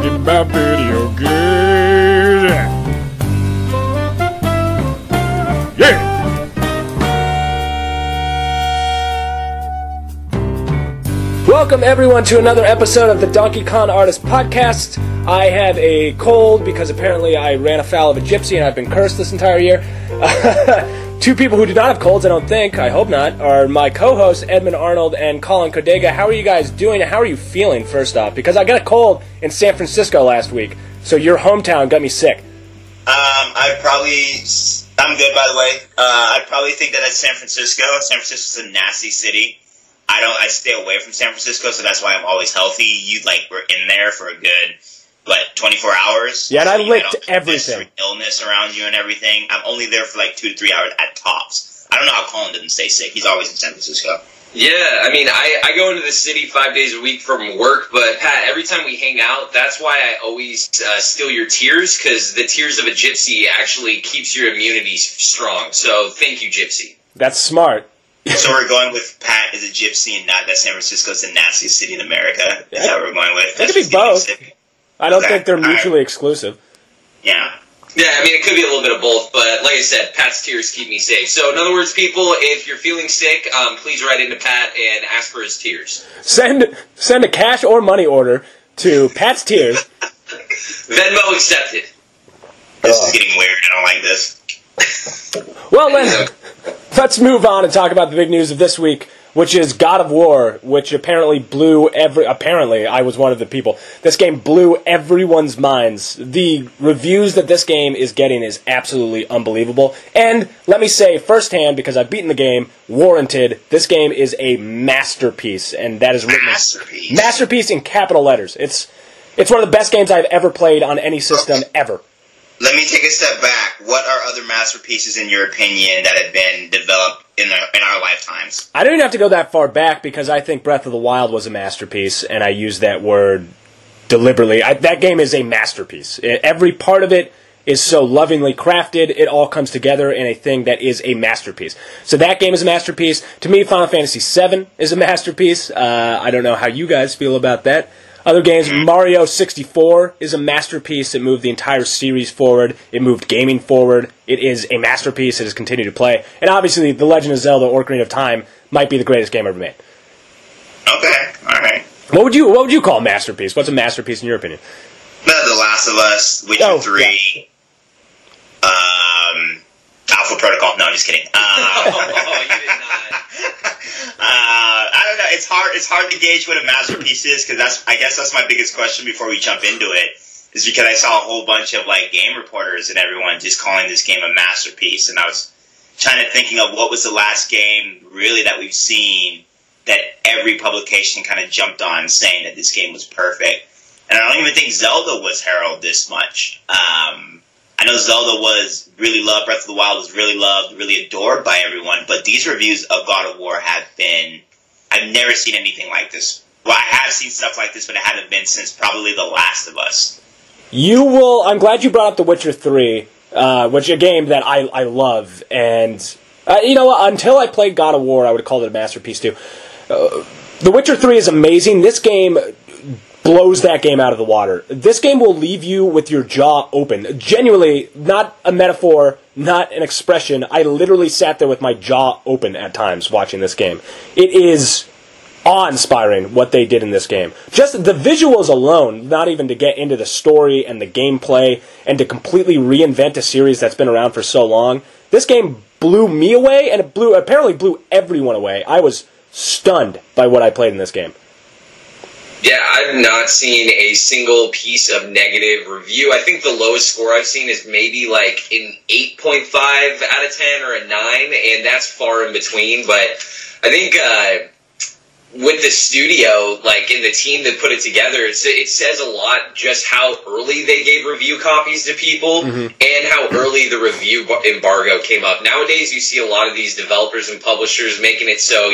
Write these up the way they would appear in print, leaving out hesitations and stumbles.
talking about video games. Yeah! Welcome everyone to another episode of the Donkey Con Artists Podcast. I had a cold because apparently I ran afoul of a gypsy and I've been cursed this entire year. Two people who do not have colds, I don't think, I hope not, are my co-hosts, Edmund Arnold and Colin Codega. How are you guys doing? How are you feeling, first off? Because I got a cold in San Francisco last week, so your hometown got me sick. I'm good, by the way. I probably think that that's San Francisco. San Francisco's a nasty city. I stay away from San Francisco, so that's why I'm always healthy. We're in there for a good, 24 hours? Yeah, and I licked everything. Illness around you and everything. I'm only there for 2 to 3 hours at tops. I don't know how Colin didn't stay sick. He's always in San Francisco. Yeah, I mean, I go into the city 5 days a week from work, but Pat, every time we hang out, that's why I always steal your tears, because the tears of a gypsy actually keeps your immunity strong. So thank you, gypsy. That's smart. So we're going with Pat is a gypsy and not that San Francisco is the nastiest city in America. Is that what we're going with? It could be both. I don't think they're mutually exclusive. Yeah. Yeah, I mean, it could be a little bit of both, but like I said, Pat's tears keep me safe. So, in other words, people, if you're feeling sick, please write into Pat and ask for his tears. Send a cash or money order to Pat's Tears. Venmo accepted. This is getting weird. I don't like this. Well, let's move on and talk about the big news of this week, which is God of War, which apparently blew apparently, I was one of the people. This game blew everyone's minds. The reviews that this game is getting is absolutely unbelievable. And let me say firsthand, because I've beaten the game, warranted, this game is a masterpiece, and that is written masterpiece. Masterpiece in capital letters. It's one of the best games I've ever played on any system ever. Let me take a step back. What are other masterpieces, in your opinion, that have been developed in our lifetimes? I don't even have to go that far back, because I think Breath of the Wild was a masterpiece, and I use that word deliberately. That game is a masterpiece. Every part of it is so lovingly crafted, it all comes together in a thing that is a masterpiece. So that game is a masterpiece. To me, Final Fantasy VII is a masterpiece. I don't know how you guys feel about that. Other games, Mario 64 is a masterpiece. It moved the entire series forward. It moved gaming forward. It is a masterpiece. It has continued to play. And obviously, The Legend of Zelda: Ocarina of Time might be the greatest game ever made. Okay, all right. What would you call a masterpiece? What's a masterpiece in your opinion? The Last of Us, Witcher 3, yeah. Alpha Protocol. No, I'm just kidding. Oh, you did not. I don't know. It's hard to gauge what a masterpiece is, because I guess that's my biggest question before we jump into it, is because I saw a whole bunch of game reporters and everyone just calling this game a masterpiece, and I was trying to thinking of what was the last game really that we've seen that every publication kind of jumped on saying that this game was perfect. And I don't even think Zelda was heralded this much. I know Zelda was really loved, Breath of the Wild was really loved, really adored by everyone, but these reviews of God of War have been... I've never seen anything like this. Well, I have seen stuff like this, but it hasn't been since probably The Last of Us. You will... I'm glad you brought up The Witcher 3, which is a game that I love, and... you know what? Until I played God of War, I would have called it a masterpiece, too. The Witcher 3 is amazing. This game... blows that game out of the water. This game will leave you with your jaw open. Genuinely, not a metaphor, not an expression. I literally sat there with my jaw open at times watching this game. It is awe-inspiring what they did in this game. Just the visuals alone, not even to get into the story and the gameplay and to completely reinvent a series that's been around for so long. This game blew me away, and it apparently blew everyone away. I was stunned by what I played in this game. Yeah, I've not seen a single piece of negative review. I think the lowest score I've seen is maybe an 8.5 out of 10 or a 9, and that's far in between. But I think with the studio, and the team that put it together, it says a lot just how early they gave review copies to people and how early the review embargo came up. Nowadays, you see a lot of these developers and publishers making it so,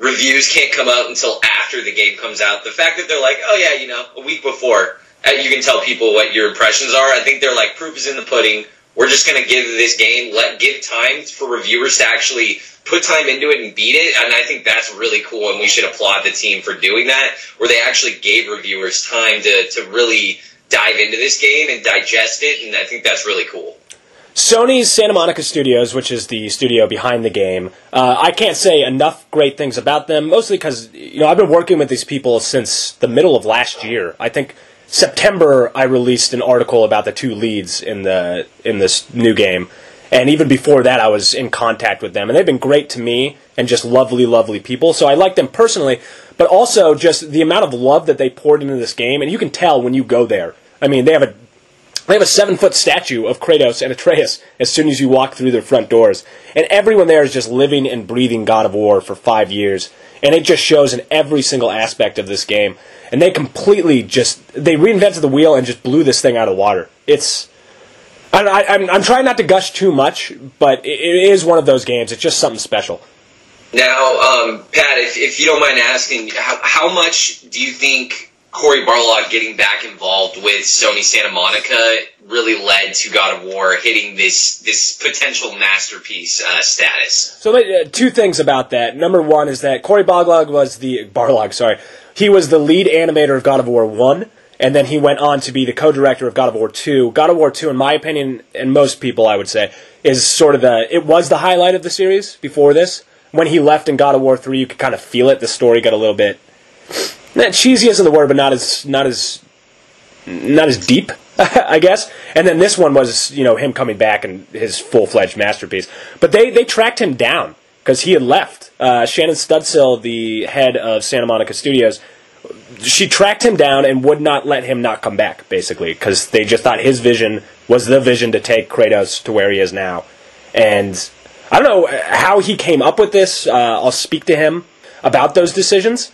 reviews can't come out until after the game comes out. The fact that they're a week before, you can tell people what your impressions are. I think they're proof is in the pudding. We're just going to give this game, give time for reviewers to actually put time into it and beat it. And I think that's really cool, and we should applaud the team for doing that, where they actually gave reviewers time to really dive into this game and digest it, and I think that's really cool. Sony's Santa Monica Studios, which is the studio behind the game, I can't say enough great things about them, mostly because, you know, I've been working with these people since the middle of last year. I think September I released an article about the two leads in this new game, and even before that I was in contact with them, and they've been great to me and just lovely, lovely people, so I like them personally, but also just the amount of love that they poured into this game, and you can tell when you go there. I mean, they have a 7-foot statue of Kratos and Atreus as soon as you walk through their front doors. And everyone there is just living and breathing God of War for 5 years. And it just shows in every single aspect of this game. And they completely just, they reinvented the wheel and just blew this thing out of the water. It's, I'm trying not to gush too much, but it is one of those games. It's just something special. Now, Pat, if you don't mind asking, how much do you think Corey Barlog getting back involved with Sony Santa Monica really led to God of War hitting this potential masterpiece status? So two things about that. Number one is that Corey Barlog was he was the lead animator of God of War 1, and then he went on to be the co-director of God of War 2. God of War 2, in my opinion, and most people I would say, is sort of it was the highlight of the series before this. When he left in God of War 3, you could kind of feel it. The story got a little bit, not cheesy isn't the word, but not as deep, I guess. And then this one was, you know, him coming back and his full-fledged masterpiece. But they tracked him down because he had left. Shannon Studsill, the head of Santa Monica Studios, she tracked him down and would not let him not come back, basically, because they just thought his vision was the vision to take Kratos to where he is now. And I don't know how he came up with this. I'll speak to him about those decisions.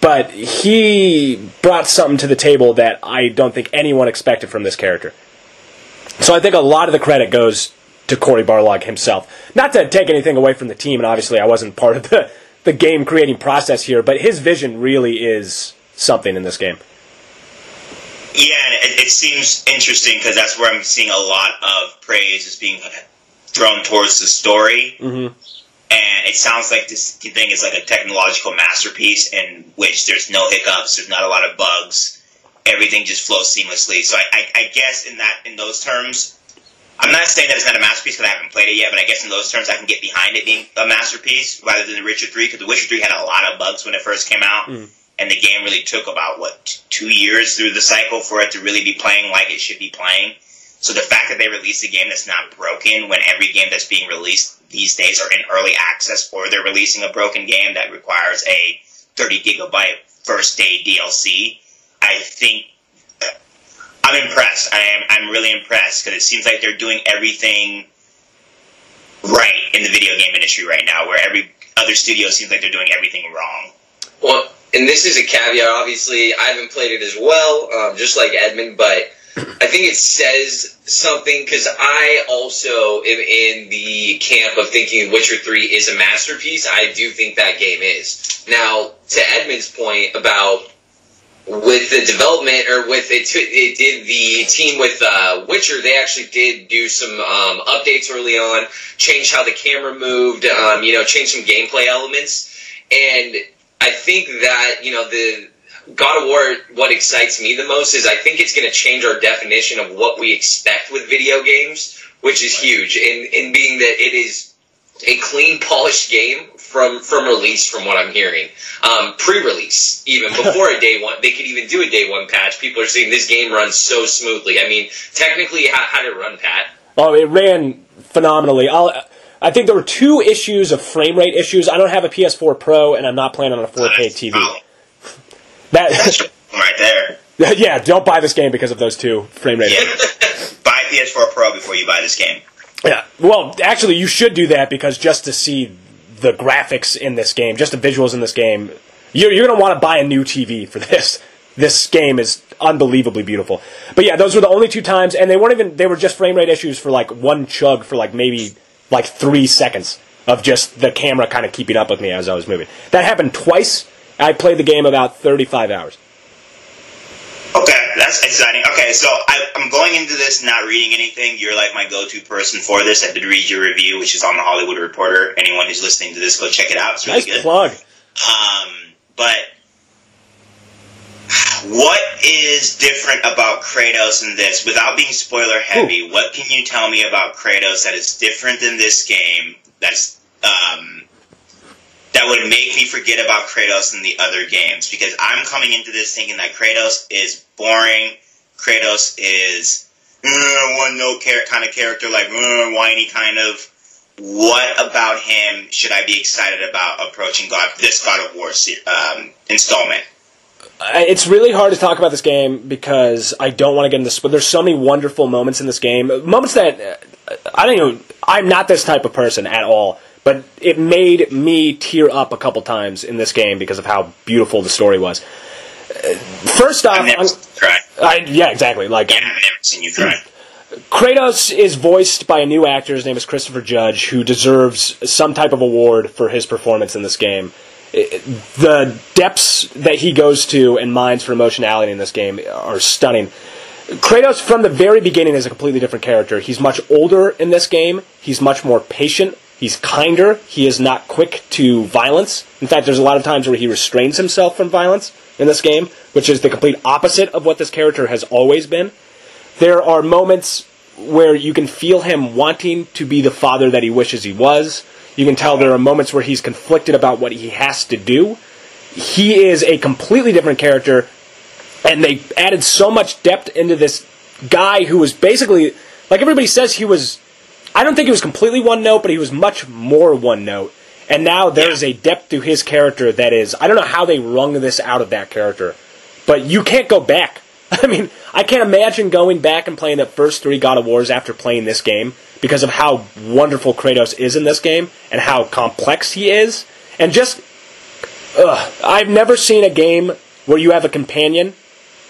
But he brought something to the table that I don't think anyone expected from this character. So I think a lot of the credit goes to Corey Barlog himself. Not to take anything away from the team, and obviously I wasn't part of the game-creating process here, but his vision really is something in this game. Yeah, and it seems interesting, because that's where I'm seeing a lot of praise is being thrown towards the story. Mm-hmm. And it sounds like this thing is like a technological masterpiece in which there's no hiccups, there's not a lot of bugs, everything just flows seamlessly. So I guess in those terms, I'm not saying that it's not a masterpiece because I haven't played it yet, but I guess in those terms I can get behind it being a masterpiece rather than The Witcher 3, because The Witcher 3 had a lot of bugs when it first came out, and the game really took about, 2 years through the cycle for it to really be playing like it should be playing. So the fact that they released a game that's not broken when every game that's being released these days are in early access, or they're releasing a broken game that requires a 30-gigabyte first-day DLC, I think I'm impressed. I'm really impressed because it seems like they're doing everything right in the video game industry right now, where every other studio seems like they're doing everything wrong. Well, and this is a caveat, obviously. I haven't played it as well, just like Edmund, but I think it says something, because I also am in the camp of thinking Witcher 3 is a masterpiece. I do think that game is. Now, to Edmund's point about with the development, or with it did the team with Witcher, they actually did do some updates early on, change how the camera moved, change some gameplay elements. And I think that, the God of War, what excites me the most is I think it's going to change our definition of what we expect with video games, which is huge, in being that it is a clean, polished game from release, from what I'm hearing. Pre-release, even before a day one. They could even do a day one patch. People are saying this game runs so smoothly. I mean, technically, how did it run, Pat? Oh, it ran phenomenally. I think there were 2 issues of frame rate issues. I don't have a PS4 Pro, and I'm not playing on a 4K TV. Oh. That's right there. Yeah, don't buy this game because of those 2 frame rates. Yeah. Buy PS4 Pro before you buy this game. Yeah, well, actually, you should do that, because just to see the graphics in this game, just the visuals in this game, you're going to want to buy a new TV for this. This game is unbelievably beautiful. But yeah, those were the only 2 times, and they were just frame rate issues for one chug for maybe 3 seconds of just the camera kind of keeping up with me as I was moving. That happened twice. I played the game about 35 hours. Okay. That's exciting. Okay, so I'm going into this not reading anything. You're like my go-to person for this. I did read your review, which is on The Hollywood Reporter. Anyone who's listening to this, go check it out. It's really good. Nice plug. But what is different about Kratos in this? Without being spoiler heavy, what can you tell me about Kratos that is different in this game that's that would make me forget about Kratos in the other games? Because I'm coming into this thinking that Kratos is boring, Kratos is one-note kind of character, like whiny kind of. What about him should I be excited about approaching this God of War installment? It's really hard to talk about this game because I don't want to get into this, but there's so many wonderful moments in this game. Moments that, I don't know, I'm not this type of person at all, but it made me tear up a couple times in this game because of how beautiful the story was. First off... I've never seen you cry. Yeah, exactly. Like, yeah, I've never seen you cry. Kratos is voiced by a new actor. His name is Christopher Judge, who deserves some type of award for his performance in this game. The depths that he goes to and mines for emotionality in this game are stunning. Kratos, from the very beginning, is a completely different character. He's much older in this game. He's much more patient. He's kinder. He is not quick to violence. In fact, there's a lot of times where he restrains himself from violence in this game, which is the complete opposite of what this character has always been. There are moments where you can feel him wanting to be the father that he wishes he was. You can tell there are moments where he's conflicted about what he has to do. He is a completely different character, and they added so much depth into this guy who was basically... Like everybody says, he was... I don't think he was completely one-note, but he was much more one-note. And now there's a depth to his character that is... I don't know how they wrung this out of that character, but you can't go back. I mean, I can't imagine going back and playing the first three God of Wars after playing this game because of how wonderful Kratos is in this game and how complex he is. And just, I've never seen a game where you have a companion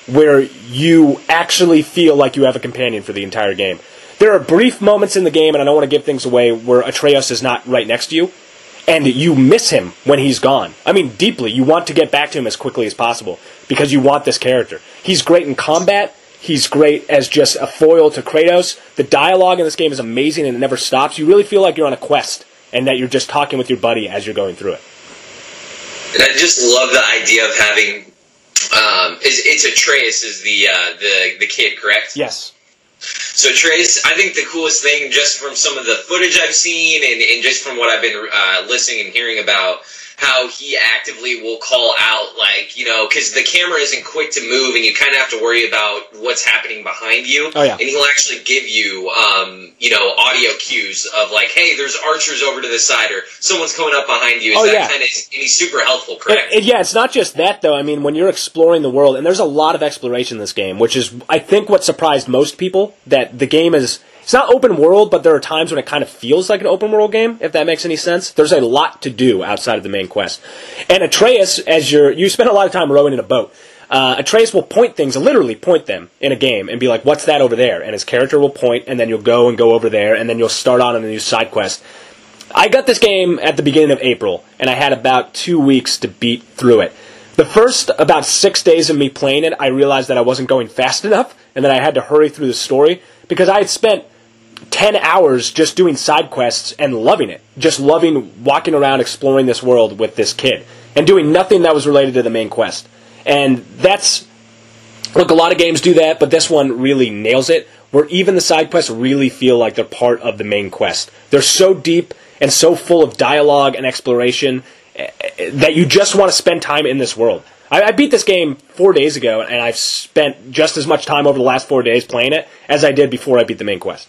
where you actually feel like you have a companion for the entire game. There are brief moments in the game, and I don't want to give things away, where Atreus is not right next to you, and you miss him when he's gone. I mean, deeply. You want to get back to him as quickly as possible because you want this character. He's great in combat. He's great as just a foil to Kratos. The dialogue in this game is amazing and it never stops. You really feel like you're on a quest and that you're just talking with your buddy as you're going through it. And I just love the idea of having... it's Atreus is the kid, correct? Yes. So Trace, I think the coolest thing, just from some of the footage I've seen and just from what I've been listening and hearing about, how he actively will call out, like, you know, because the camera isn't quick to move and you kind of have to worry about what's happening behind you. Oh, yeah. And he'll actually give you, you know, audio cues of, like, hey, there's archers over to the side or someone's coming up behind you. And he's super helpful, correct? Yeah, it's not just that, though. I mean, when you're exploring the world, and there's a lot of exploration in this game, which is, I think, what surprised most people, that the game is... It's not open world, but there are times when it kind of feels like an open world game, if that makes any sense. There's a lot to do outside of the main quest. And Atreus, as you spend a lot of time rowing in a boat. Atreus will point things, literally point them in a game and be like, what's that over there? And his character will point, and then you'll go and go over there, and then you'll start on a new side quest. I got this game at the beginning of April, and I had about 2 weeks to beat through it. The first about 6 days of me playing it, I realized that I wasn't going fast enough, and that I had to hurry through the story, because I had spent 10 hours just doing side quests and loving it. Just loving walking around exploring this world with this kid and doing nothing that was related to the main quest. And that's... Look, a lot of games do that, but this one really nails it, where even the side quests really feel like they're part of the main quest. They're so deep and so full of dialogue and exploration that you just want to spend time in this world. I beat this game 4 days ago, and I've spent just as much time over the last 4 days playing it as I did before I beat the main quest.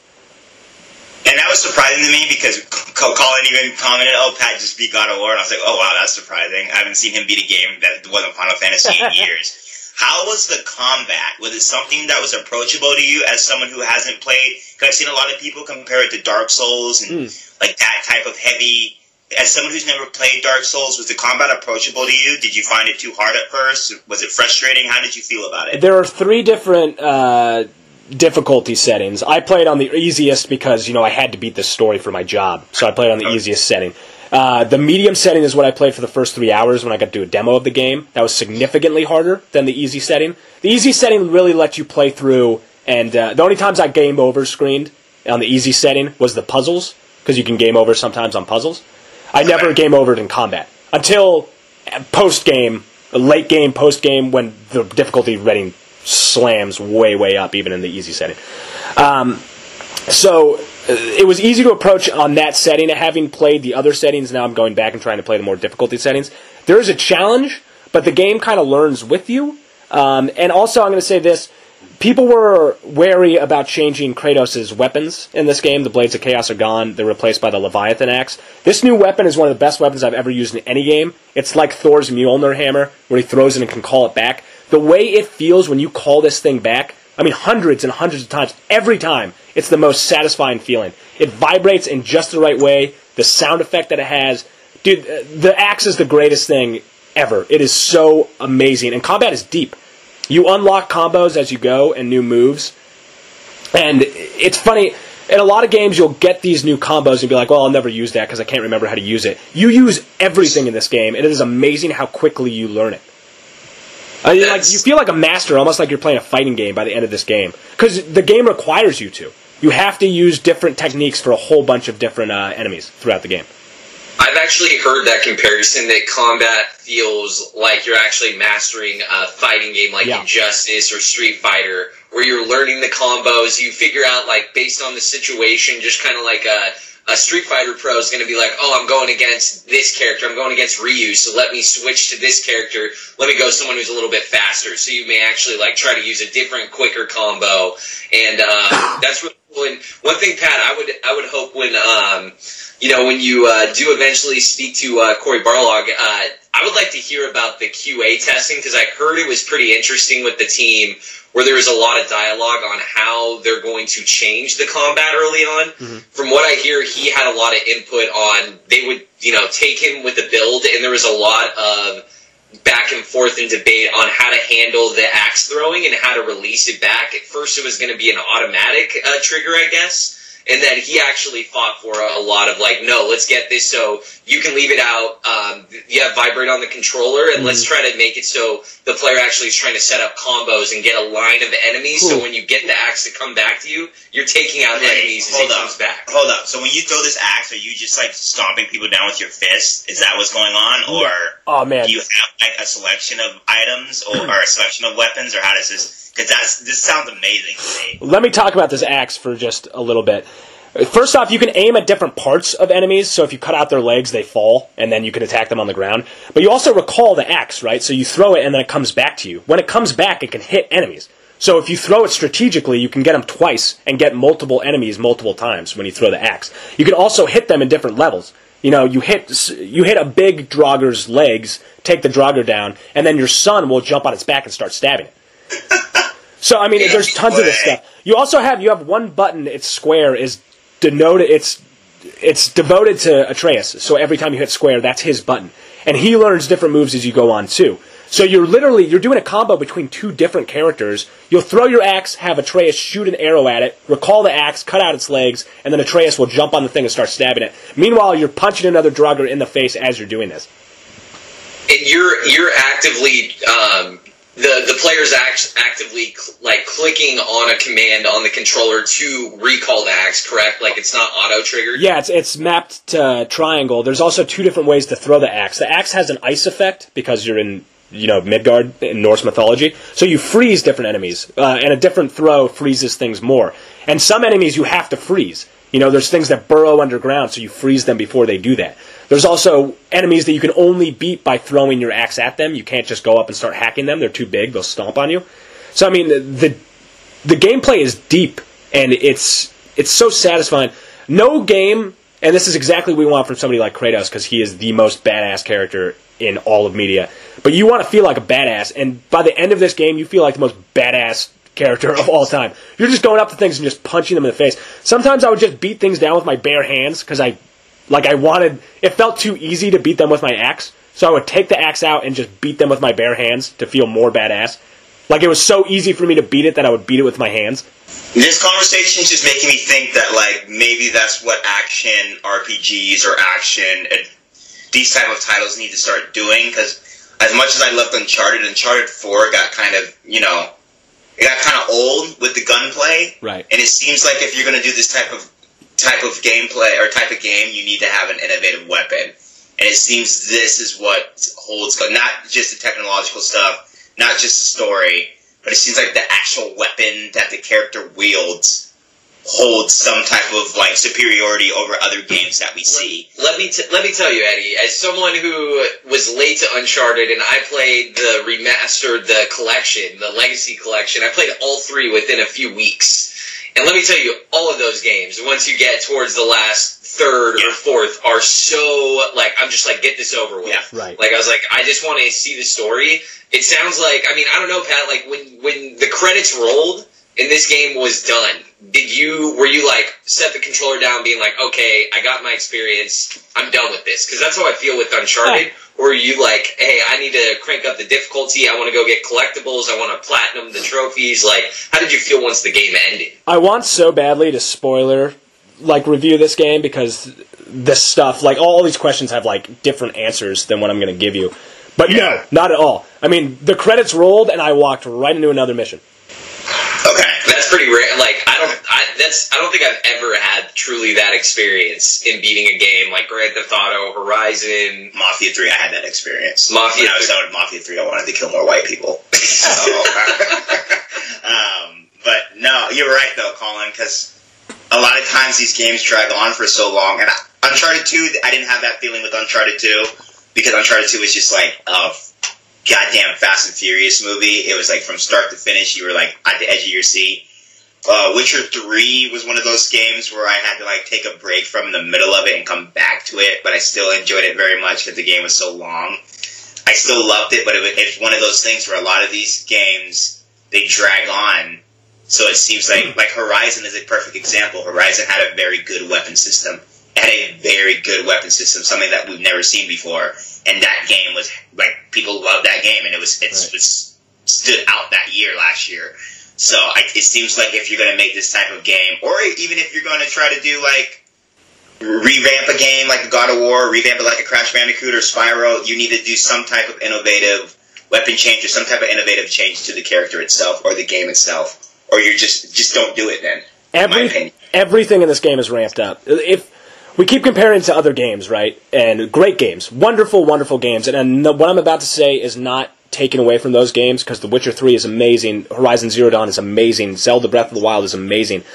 And that was surprising to me because Colin even commented, oh, Pat just beat God of War. And I was like, oh, wow, that's surprising. I haven't seen him beat a game that wasn't Final Fantasy in years. How was the combat? Was it something that was approachable to you as someone who hasn't played? Because I've seen a lot of people compare it to Dark Souls and like that type of heavy... As someone who's never played Dark Souls, was the combat approachable to you? Did you find it too hard at first? Was it frustrating? How did you feel about it? There are three different difficulty settings. I played on the easiest because, you know, I had to beat this story for my job. So I played on the easiest setting. The medium setting is what I played for the first 3 hours when I got to do a demo of the game. That was significantly harder than the easy setting. The easy setting really lets you play through, and the only times I game over screened on the easy setting was the puzzles, because you can game over sometimes on puzzles. I never game overed in combat until post-game, late game, post-game, when the difficulty rating slams way, way up, even in the easy setting. So it was easy to approach on that setting. Having played the other settings, now I'm going back and trying to play the more difficulty settings. There is a challenge, but the game kind of learns with you. And also, I'm going to say this. People were wary about changing Kratos' weapons in this game. The Blades of Chaos are gone. They're replaced by the Leviathan Axe. This new weapon is one of the best weapons I've ever used in any game. It's like Thor's Mjolnir hammer, where he throws it and can call it back. The way it feels when you call this thing back, I mean hundreds and hundreds of times, every time, it's the most satisfying feeling. It vibrates in just the right way, the sound effect that it has. Dude, the axe is the greatest thing ever. It is so amazing, and combat is deep. You unlock combos as you go and new moves. And it's funny, in a lot of games you'll get these new combos and be like, well, I'll never use that because I can't remember how to use it. You use everything in this game, and it is amazing how quickly you learn it. Like, you feel like a master, almost like you're playing a fighting game by the end of this game. Because the game requires you to. You have to use different techniques for a whole bunch of different enemies throughout the game. I've actually heard that comparison, that combat feels like you're actually mastering a fighting game like Injustice or Street Fighter, where you're learning the combos, you figure out, like, based on the situation, just kind of like a Street Fighter pro is going to be like, oh, I'm going against this character, I'm going against Ryu, so let me switch to this character, let me go someone who's a little bit faster, so you may actually, like, try to use a different, quicker combo, and that's really cool. And one thing, Pat, I would hope when... you know, when you do eventually speak to Corey Barlog, I would like to hear about the QA testing, because I heard it was pretty interesting with the team, where there was a lot of dialogue on how they're going to change the combat early on. Mm-hmm. From what I hear, he had a lot of input on, they would, you know, take him with the build, and there was a lot of back and forth and debate on how to handle the axe throwing and how to release it back. At first it was going to be an automatic trigger, I guess. And then he actually fought for a lot of, like, no, let's get this so you can leave it out, vibrate on the controller, and let's try to make it so the player actually is trying to set up combos and get a line of enemies, so when you get the axe to come back to you, you're taking out enemies as he comes back. Hold up, so when you throw this axe, are you just, like, stomping people down with your fist? Is that what's going on? Or do you have, like, a selection of items or a selection of weapons, or how does this... Because this sounds amazing to me. Let me talk about this axe for just a little bit. First off, you can aim at different parts of enemies, so if you cut out their legs, they fall, and then you can attack them on the ground. But you also recall the axe, right? So you throw it, and then it comes back to you. When it comes back, it can hit enemies. So if you throw it strategically, you can get them twice and get multiple enemies multiple times when you throw the axe. You can also hit them in different levels. You know, you hit a big Draugr's legs, take the Draugr down, and then your son will jump on its back and start stabbing it. So I mean, there's tons of this stuff. You also have one button. It's square is denoted. It's devoted to Atreus. So every time you hit square, that's his button, and he learns different moves as you go on too. So you're doing a combo between two different characters. You'll throw your axe, have Atreus shoot an arrow at it, recall the axe, cut out its legs, and then Atreus will jump on the thing and start stabbing it. Meanwhile, you're punching another Draugr in the face as you're doing this. And you're actively. The player's actively clicking on a command on the controller to recall the axe, correct? Like, it's not auto-triggered? Yeah, it's mapped to triangle. There's also two different ways to throw the axe. The axe has an ice effect, because you're in, Midgard, in Norse mythology. So you freeze different enemies, and a different throw freezes things more. And some enemies you have to freeze. You know, there's things that burrow underground, so you freeze them before they do that. There's also enemies that you can only beat by throwing your axe at them. You can't just go up and start hacking them. They're too big. They'll stomp on you. So, I mean, the gameplay is deep, and it's so satisfying. No game, and this is exactly what we want from somebody like Kratos, because he is the most badass character in all of media. But you want to feel like a badass, and by the end of this game, you feel like the most badass character of all time. You're just going up to things and just punching them in the face. Sometimes I would just beat things down with my bare hands, because it felt too easy to beat them with my axe, so I would take the axe out and just beat them with my bare hands to feel more badass. Like, it was so easy for me to beat it that I would beat it with my hands. This conversation is just making me think that, like, maybe that's what action RPGs or action these type of titles need to start doing, because as much as I loved Uncharted, Uncharted 4 got kind of, you know, it got kind of old with the gunplay. Right. And it seems like if you're going to do this type of gameplay or type of game, you need to have an innovative weapon. And it seems this is what holds, not just the technological stuff, not just the story, but it seems like the actual weapon that the character wields holds some type of, like, superiority over other games that we see. Let me tell you, Eddie, as someone who was late to Uncharted, and I played the remastered, the collection, the Legacy Collection, I played all three within a few weeks. And let me tell you, all of those games, once you get towards the last third or fourth, are so, like, I'm just like, get this over with. Yeah, right. Like, I was like, I just want to see the story. It sounds like, I mean, I don't know, Pat, like, when the credits rolled and this game was done, were you like, set the controller down being like, okay, I got my experience, I'm done with this? Because that's how I feel with Uncharted. Oh. Or are you like, hey, I need to crank up the difficulty, I want to go get collectibles, I want to platinum the trophies? Like, how did you feel once the game ended? I want so badly to spoiler, like, review this game, because this stuff, like, all these questions have, like, different answers than what I'm going to give you. But no, not at all. I mean, the credits rolled and I walked right into another mission. Okay, that's pretty rare. Like, I don't think I've ever had truly that experience in beating a game like Grand Theft Auto, Horizon, Mafia 3. I had that experience. When I was done with Mafia 3, I wanted to kill more white people. So, but no, you're right though, Colin, because a lot of times these games drag on for so long. And Uncharted 2, I didn't have that feeling with Uncharted 2, because Uncharted 2 was just like goddamn Fast and Furious movie. It was like from start to finish, you were like at the edge of your seat. Witcher 3 was one of those games where I had to like take a break from the middle of it and come back to it, but I still enjoyed it very much because the game was so long. I still loved it, but it's one of those things where a lot of these games, they drag on. So it seems like Horizon is a perfect example. Horizon had a very good weapon system. It had a very good weapon system, something that we've never seen before. And that game was, like, people loved that game, and it stood out that year last year. So it seems like if you're going to make this type of game, or even if you're going to try to do, like, revamp a game like God of War, revamp it like a Crash Bandicoot or Spyro, you need to do some type of innovative weapon change or some type of innovative change to the character itself or the game itself. Or you just don't do it then. Everything in this game is ramped up. If we keep comparing to other games, right? And great games, wonderful, wonderful games. And what I'm about to say is not taken away from those games, because The Witcher 3 is amazing, Horizon Zero Dawn is amazing, Zelda Breath of the Wild is amazing.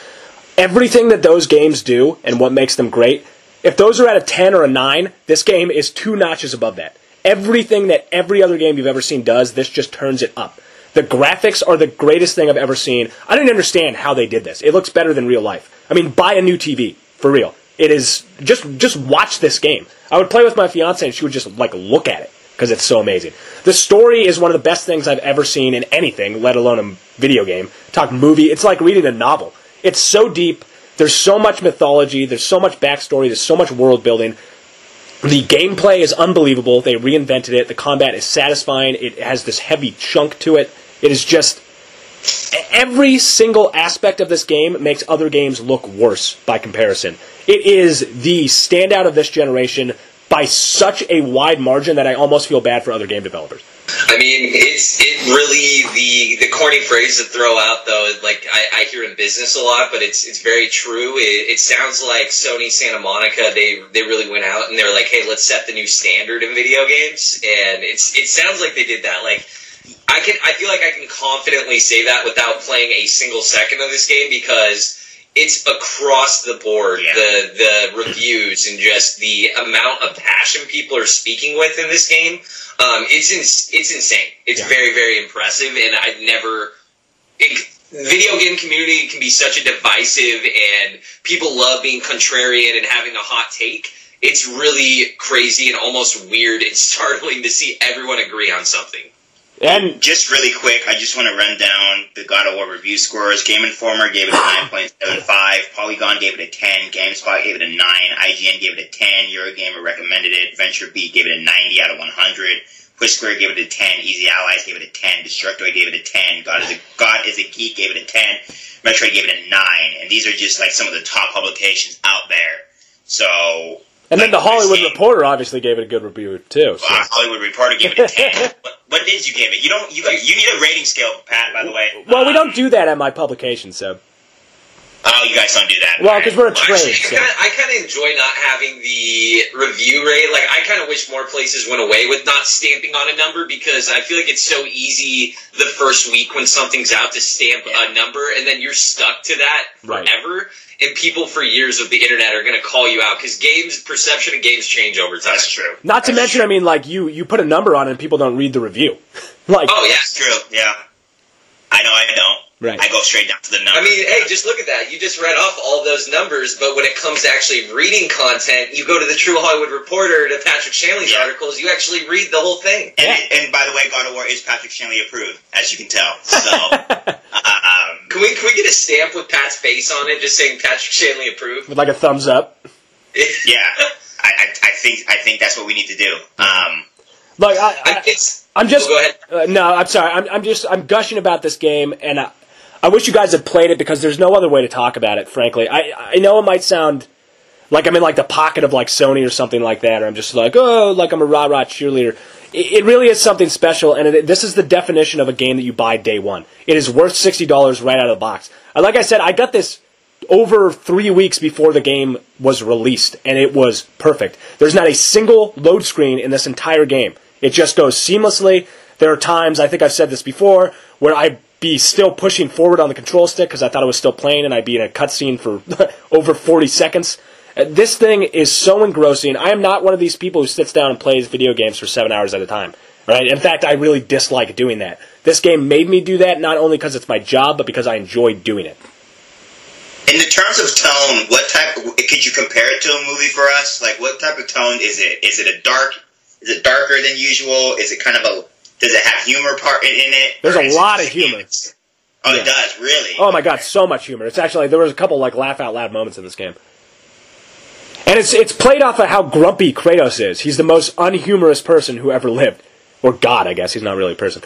Everything that those games do and what makes them great, if those are at a 10 or a 9, this game is two notches above that. Everything that every other game you've ever seen does, this just turns it up. The graphics are the greatest thing I've ever seen. I didn't understand how they did this. It looks better than real life. I mean, buy a new TV, for real. It is, just watch this game. I would play with my fiancée and she would just, like, look at it, because it's so amazing. The story is one of the best things I've ever seen in anything, let alone a video game. Talk movie, it's like reading a novel. It's so deep, there's so much mythology, there's so much backstory, there's so much world building. The gameplay is unbelievable. They reinvented it. The combat is satisfying. It has this heavy chunk to it. It is just... every single aspect of this game makes other games look worse by comparison. It is the standout of this generation by such a wide margin that I almost feel bad for other game developers. I mean, it really, the corny phrase to throw out, though, like, I hear in business a lot, but it's very true. It sounds like Sony Santa Monica, they really went out and they were like, hey, let's set the new standard in video games. And it sounds like they did that. Like, I feel like I can confidently say that without playing a single second of this game, because it's across the board, the reviews and just the amount of passion people are speaking with in this game. It's insane. It's very, very impressive, and I've never... video game community can be such a divisive, and people love being contrarian and having a hot take. It's really crazy and almost weird and startling to see everyone agree on something. And just really quick, I just want to run down the God of War review scores. Game Informer gave it a 9.75. Polygon gave it a 10. GameSpot gave it a 9. IGN gave it a 10. Eurogamer recommended it. VentureBeat gave it a 90 out of 100. Push Square gave it a 10. Easy Allies gave it a 10. Destructoid gave it a 10. God is a Geek gave it a 10. Metroid gave it a 9. And these are just like some of the top publications out there. So And then the Hollywood Reporter obviously gave it a good review too. So. Wow, Hollywood Reporter gave it a 10. What did you give it? You need a rating scale, Pat. By the way. Well, we don't do that at my publication, so. Oh, you guys don't do that. Well, because we're a trade. So. I kind of enjoy not having the review rate. Like, I kind of wish more places went away with not stamping on a number, because I feel like it's so easy the first week when something's out to stamp a number, and then you're stuck to that forever. Right. And people for years of the internet are going to call you out, because perception of games change over time. That's true. Not to mention, I mean, like, you put a number on it and people don't read the review. Oh, yeah, it's true. Yeah. I know I don't. Right. I go straight down to the numbers. I mean, hey, just look at that. You just read off all those numbers, but when it comes to actually reading content, you go to the True Hollywood Reporter, to Patrick Shanley's articles, you actually read the whole thing. And, and by the way, God of War is Patrick Shanley approved, as you can tell. So, can we get a stamp with Pat's face on it, just saying Patrick Shanley approved? With like a thumbs up? Yeah. I think that's what we need to do. Look, I'm just... Go ahead. No, I'm sorry. I'm gushing about this game, and... I wish you guys had played it, because there's no other way to talk about it, frankly. I know it might sound like I'm in like the pocket of like Sony or something like that, or I'm just like, oh, like I'm a rah-rah cheerleader. It really is something special, and this is the definition of a game that you buy day one. It is worth $60 right out of the box. Like I said, I got this over 3 weeks before the game was released, and it was perfect. There's not a single load screen in this entire game. It just goes seamlessly. There are times, I think I've said this before, where I... be still pushing forward on the control stick because I thought it was still playing, and I'd be in a cutscene for over 40 seconds. This thing is so engrossing. I am not one of these people who sits down and plays video games for 7 hours at a time. Right? In fact, I really dislike doing that. This game made me do that, not only because it's my job, but because I enjoy doing it. In the terms of tone, could you compare it to a movie for us? Like, what type of tone is it? Is it darker than usual? Is it kind of a... Does it have humor part in it? There's a lot of humor. Oh, yeah. It does, really? Oh, my God, so much humor. It's actually, there was a couple, like, laugh-out-loud moments in this game. And it's played off of how grumpy Kratos is. He's the most unhumorous person who ever lived. Or God, I guess. He's not really a person.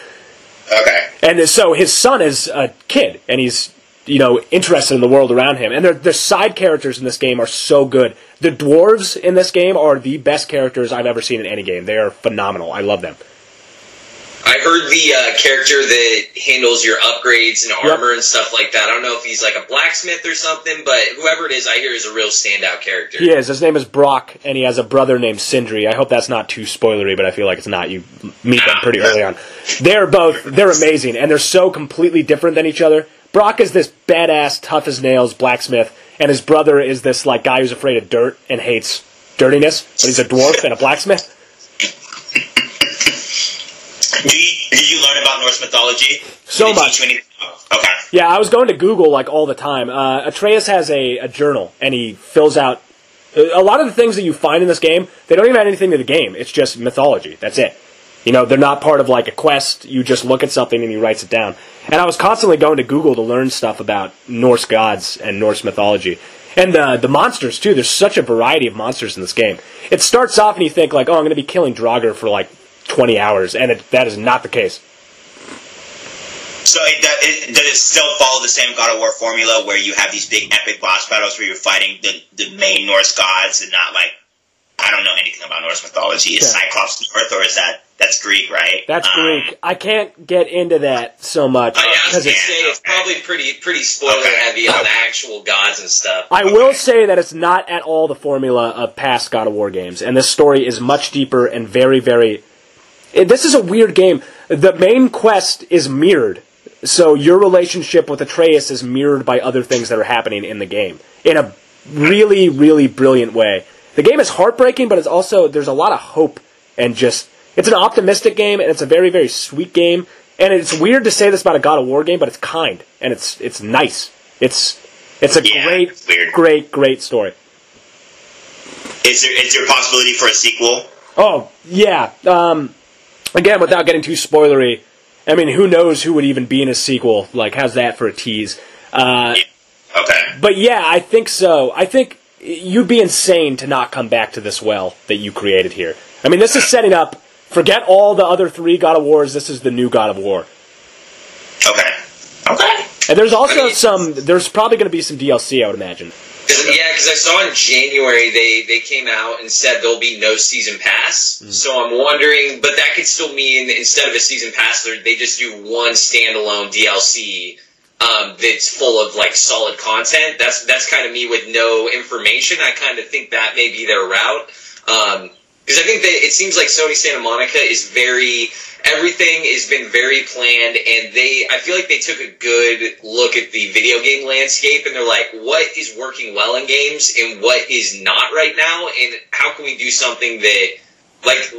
Okay. And so his son is a kid, and he's, you know, interested in the world around him. And their side characters in this game are so good. The dwarves in this game are the best characters I've ever seen in any game. They are phenomenal. I love them. I heard the character that handles your upgrades and armor and stuff like that. I don't know if he's like a blacksmith or something, but whoever it is, I hear is a real standout character. He is. His name is Brock, and he has a brother named Sindri. I hope that's not too spoilery, but I feel like it's not. You meet them pretty early on. They're amazing, and they're so completely different than each other. Brock is this badass, tough-as-nails blacksmith, and his brother is this like guy who's afraid of dirt and hates dirtiness, but he's a dwarf and a blacksmith. Did you learn about Norse mythology? So much. Okay. Yeah, I was going to Google like all the time. Atreus has a journal, and he fills out a lot of the things that you find in this game. They don't even add anything to the game. It's just mythology. That's it. You know, they're not part of like a quest. You just look at something and he writes it down. And I was constantly going to Google to learn stuff about Norse gods and Norse mythology. And the monsters, too. There's such a variety of monsters in this game. It starts off and you think like, oh, I'm going to be killing Draugr for like 20 hours, and that is not the case. So does it still follow the same God of War formula where you have these big epic boss battles where you're fighting the main Norse gods and not like, I don't know anything about Norse mythology. Is Cyclops North, or is that's Greek, right? That's Greek. I can't get into that so much. It's probably pretty spoiler heavy on the actual gods and stuff. I will say that it's not at all the formula of past God of War games, and this story is much deeper and very, very... This is a weird game. The main quest is mirrored. So your relationship with Atreus is mirrored by other things that are happening in the game in a really, really brilliant way. The game is heartbreaking, but it's also, there's a lot of hope, and just, it's an optimistic game, and it's a very, very sweet game. And it's weird to say this about a God of War game, but it's kind, and it's nice. It's a great story. Is there a possibility for a sequel? Oh, yeah. Again, without getting too spoilery, I mean, who knows who would even be in a sequel? Like, how's that for a tease? Okay. But yeah, I think so. I think you'd be insane to not come back to this well that you created here. I mean, this is setting up, forget all the other three God of Wars, this is the new God of War. Okay. Okay. And there's also there's probably going to be some DLC, I would imagine. Because I saw in January they came out and said there'll be no season pass. Mm. So I'm wondering, but that could still mean instead of a season pass, they just do one standalone DLC that's full of like solid content. That's kind of me with no information. I kind of think that may be their route. Because I think that it seems like Sony Santa Monica is very... Everything has been very planned, and I feel like they took a good look at the video game landscape, and they're like, what is working well in games, and what is not right now, and how can we do something that, like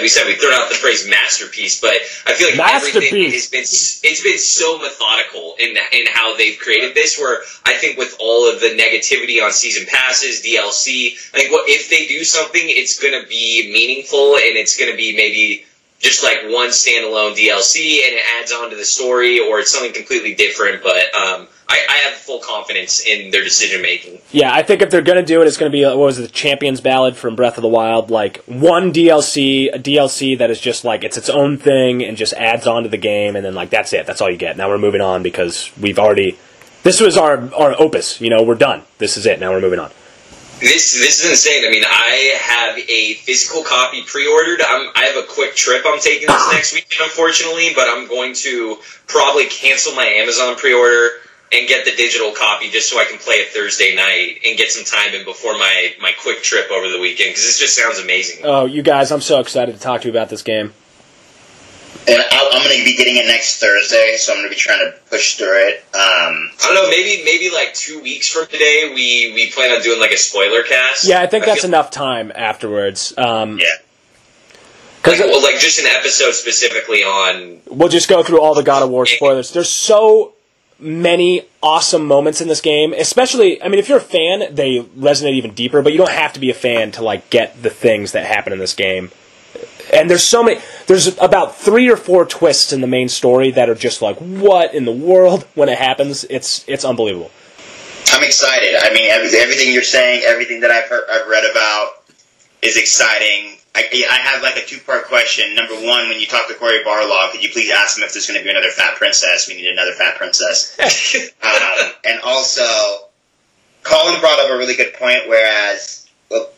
we said, we throw out the phrase masterpiece, but I feel like everything has been, it's been so methodical in how they've created this, where I think with all of the negativity on season passes, DLC, I think if they do something, it's going to be meaningful, and it's going to be maybe... just like one standalone DLC, and it adds on to the story, or it's something completely different, but I have full confidence in their decision-making. Yeah, I think if they're going to do it, it's going to be, the Champion's Ballad from Breath of the Wild, like, one DLC, a DLC that is just, like, it's its own thing, and just adds on to the game, and then, like, that's it, that's all you get. Now we're moving on, because we've already, this was our opus, you know, we're done. This is it, now we're moving on. This is insane. I mean, I have a physical copy pre-ordered. I have a quick trip I'm taking this next weekend, unfortunately, but I'm going to probably cancel my Amazon pre-order and get the digital copy just so I can play it Thursday night and get some time in before my quick trip over the weekend, because this just sounds amazing. Oh, you guys, I'm so excited to talk to you about this game. And I'm going to be getting it next Thursday, so I'm going to be trying to push through it. I don't know, maybe like 2 weeks from today, we plan on doing like a spoiler cast. Yeah, I think that's enough time afterwards. Yeah. Like just an episode specifically on... We'll just go through all the God of War spoilers. There's so many awesome moments in this game, especially, I mean, if you're a fan, they resonate even deeper, but you don't have to be a fan to like get the things that happen in this game. And there's about 3 or 4 twists in the main story that are just like, what in the world when it happens? It's unbelievable. I'm excited. I mean, everything you're saying, everything that I've read about is exciting. I have like a 2-part question. Number one, when you talk to Corey Barlog, could you please ask him if there's going to be another fat princess? We need another fat princess. And also, Colin brought up a really good point, whereas...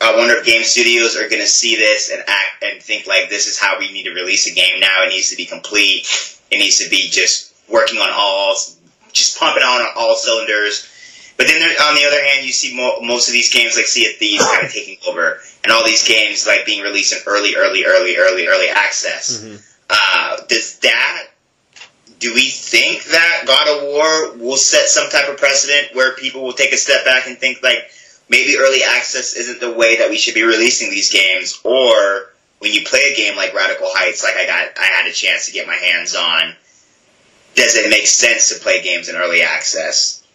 I wonder if game studios are going to see this and act and think like this is how we need to release a game now. It needs to be complete. It needs to be just working on just pumping on all cylinders. But then on the other hand, you see most of these games like Sea of Thieves kind of taking over, and all these games like being released in early access. Mm-hmm. Do we think that God of War will set some type of precedent where people will take a step back and think like, maybe early access isn't the way that we should be releasing these games, or when you play a game like Radical Heights, like I had a chance to get my hands on, does it make sense to play games in early access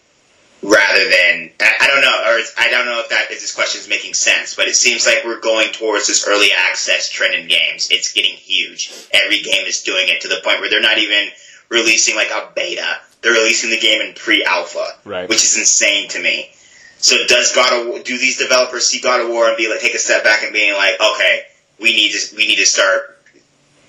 rather than, I don't know, or I don't know if this question's making sense, but it seems like we're going towards this early access trend in games. It's getting huge. Every game is doing it to the point where they're not even releasing like a beta. They're releasing the game in pre-alpha, right, which is insane to me. So do these developers see God of War and be like, take a step back and being like, okay, we need to start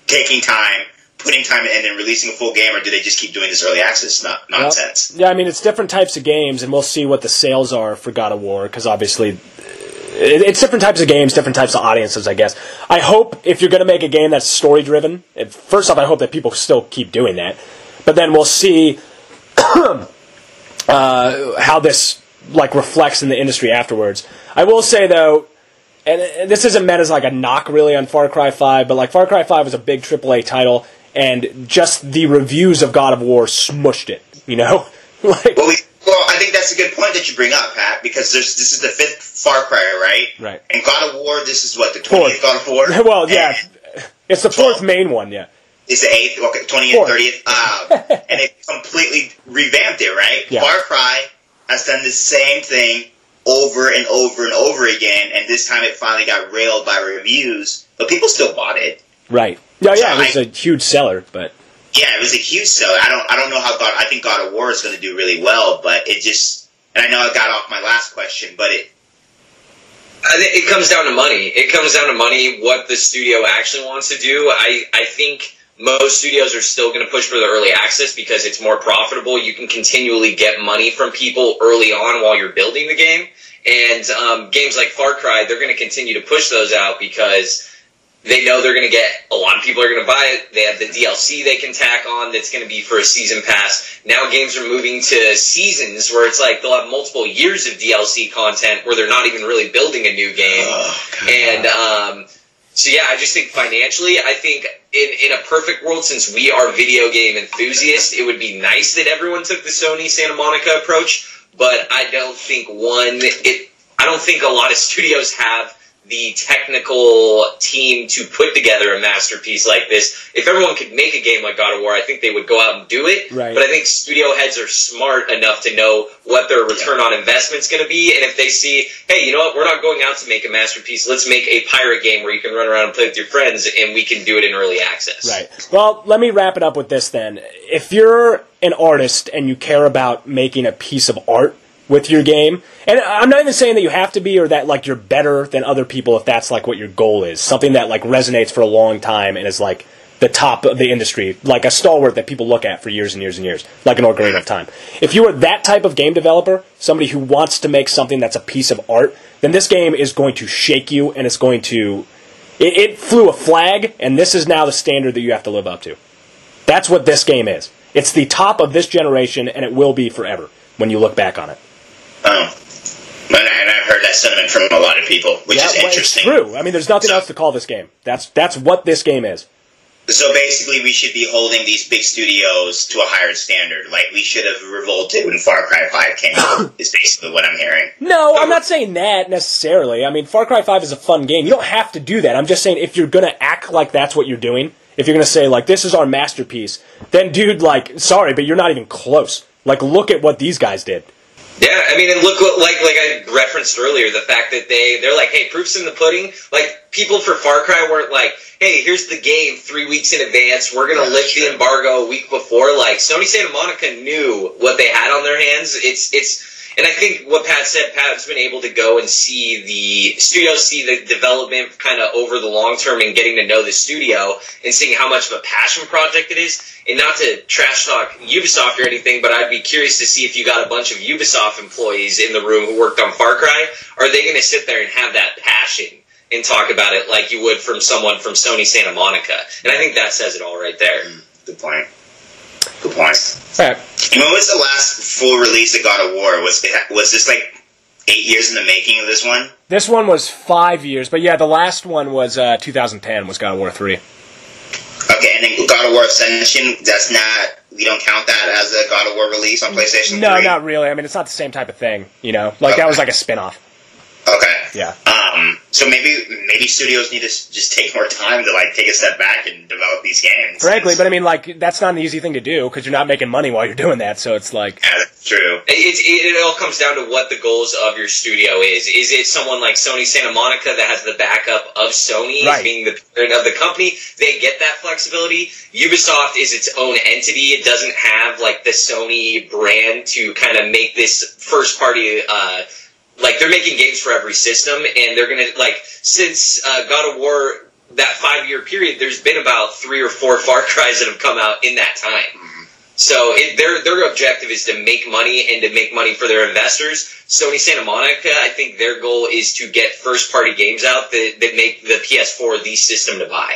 taking time, putting time in, and then releasing a full game, or do they just keep doing this early access nonsense? Well, yeah, I mean, it's different types of games, and we'll see what the sales are for God of War, because obviously it's different types of games, different types of audiences, I guess. I hope if you're going to make a game that's story-driven, first off, I hope that people still keep doing that, but then we'll see how this... like reflects in the industry afterwards. I will say though, and this isn't meant as like a knock really on Far Cry 5, but like Far Cry 5 was a big AAA title, and just the reviews of God of War smushed it. You know, like well, I think that's a good point that you bring up, Pat, because this is the 5th Far Cry, right? Right. And God of War, this is what the 20th God of War. Well, yeah, it's the 4th main one, yeah. It's the 8th, okay, 20th, 30th, and it completely revamped it, right? Yeah. Far Cry has done the same thing over and over and over again, and this time it finally got railed by reviews, but people still bought it. Right. Yeah, yeah, it was a huge seller, but... Yeah, it was a huge seller. I don't know how I think God of War is going to do really well, but it just... And I know I got off my last question, but it... It comes down to money. What the studio actually wants to do. I think... most studios are still going to push for the early access because it's more profitable. You can continually get money from people early on while you're building the game. And games like Far Cry, they're going to continue to push those out because they know they're going to get a lot of people are going to buy it. They have the DLC they can tack on that's going to be for a season pass. Now games are moving to seasons where it's like they'll have multiple years of DLC content where they're not even really building a new game. Oh, God. And so, yeah, I just think financially, I think in a perfect world, since we are video game enthusiasts, it would be nice that everyone took the Sony Santa Monica approach. But I don't think I don't think a lot of studios have the technical team to put together a masterpiece like this. If everyone could make a game like God of War, I think they would go out and do it. Right. But I think studio heads are smart enough to know what their return on investment's going to be. And if they see, hey, you know what, we're not going out to make a masterpiece. Let's make a pirate game where you can run around and play with your friends, and we can do it in early access. Right. Well, let me wrap it up with this then. If you're an artist and you care about making a piece of art with your game, and I'm not even saying that you have to be or that like you're better than other people if that's like what your goal is, something that like resonates for a long time and is like the top of the industry, like a stalwart that people look at for years and years and years, like an Ocarina of Time. If you are that type of game developer, somebody who wants to make something that's a piece of art, then this game is going to shake you, and it's going to... It flew a flag, and this is now the standard that you have to live up to. That's what this game is. It's the top of this generation, and it will be forever when you look back on it. And I've heard that sentiment from a lot of people, which is interesting. It's true. I mean, there's nothing else to call this game. That's what this game is. So basically, we should be holding these big studios to a higher standard. Like, we should have revolted when Far Cry 5 came out, is basically what I'm hearing. No, I'm not saying that, necessarily. I mean, Far Cry 5 is a fun game. You don't have to do that. I'm just saying, if you're going to act like that's what you're doing, if you're going to say, like, this is our masterpiece, then, dude, like, sorry, but you're not even close. Like, look at what these guys did. Yeah, I mean, and look, like I referenced earlier, the fact that they're like, hey, proof's in the pudding. Like, people for Far Cry weren't like, hey, here's the game 3 weeks in advance. We're going to lift the embargo a week before. Like, Sony Santa Monica knew what they had on their hands. And I think what Pat said, Pat's been able to go and see the studio, see the development kind of over the long term and getting to know the studio and seeing how much of a passion project it is. And not to trash talk Ubisoft or anything, but I'd be curious to see if you got a bunch of Ubisoft employees in the room who worked on Far Cry, are they going to sit there and have that passion and talk about it like you would from someone from Sony Santa Monica? And I think that says it all right there. Good point. Good point. Right. And when was the last full release of God of War? Was this like 8 years in the making of this one? This one was 5 years, but yeah, the last one was 2010 was God of War 3. Okay, and then God of War Ascension, that's not... We don't count that as a God of War release on PlayStation 3? No, not really. I mean, it's not the same type of thing, you know? Like, that was like a spin-off. Okay. Yeah. So maybe studios need to just take more time to, like, take a step back and develop these games. Frankly, but I mean, like, that's not an easy thing to do because you're not making money while you're doing that, so it's like... Yeah, that's true. It all comes down to what the goals of your studio is. Is it someone like Sony Santa Monica that has the backup of Sony as being the parent of the company? They get that flexibility. Ubisoft is its own entity. It doesn't have, like, the Sony brand to kind of make this first-party... like, they're making games for every system, and they're going to, like, since God of War, that 5-year period, there's been about 3 or 4 Far Cry's that have come out in that time. So their objective is to make money and to make money for their investors. Sony Santa Monica, I think their goal is to get first-party games out that make the PS4 the system to buy.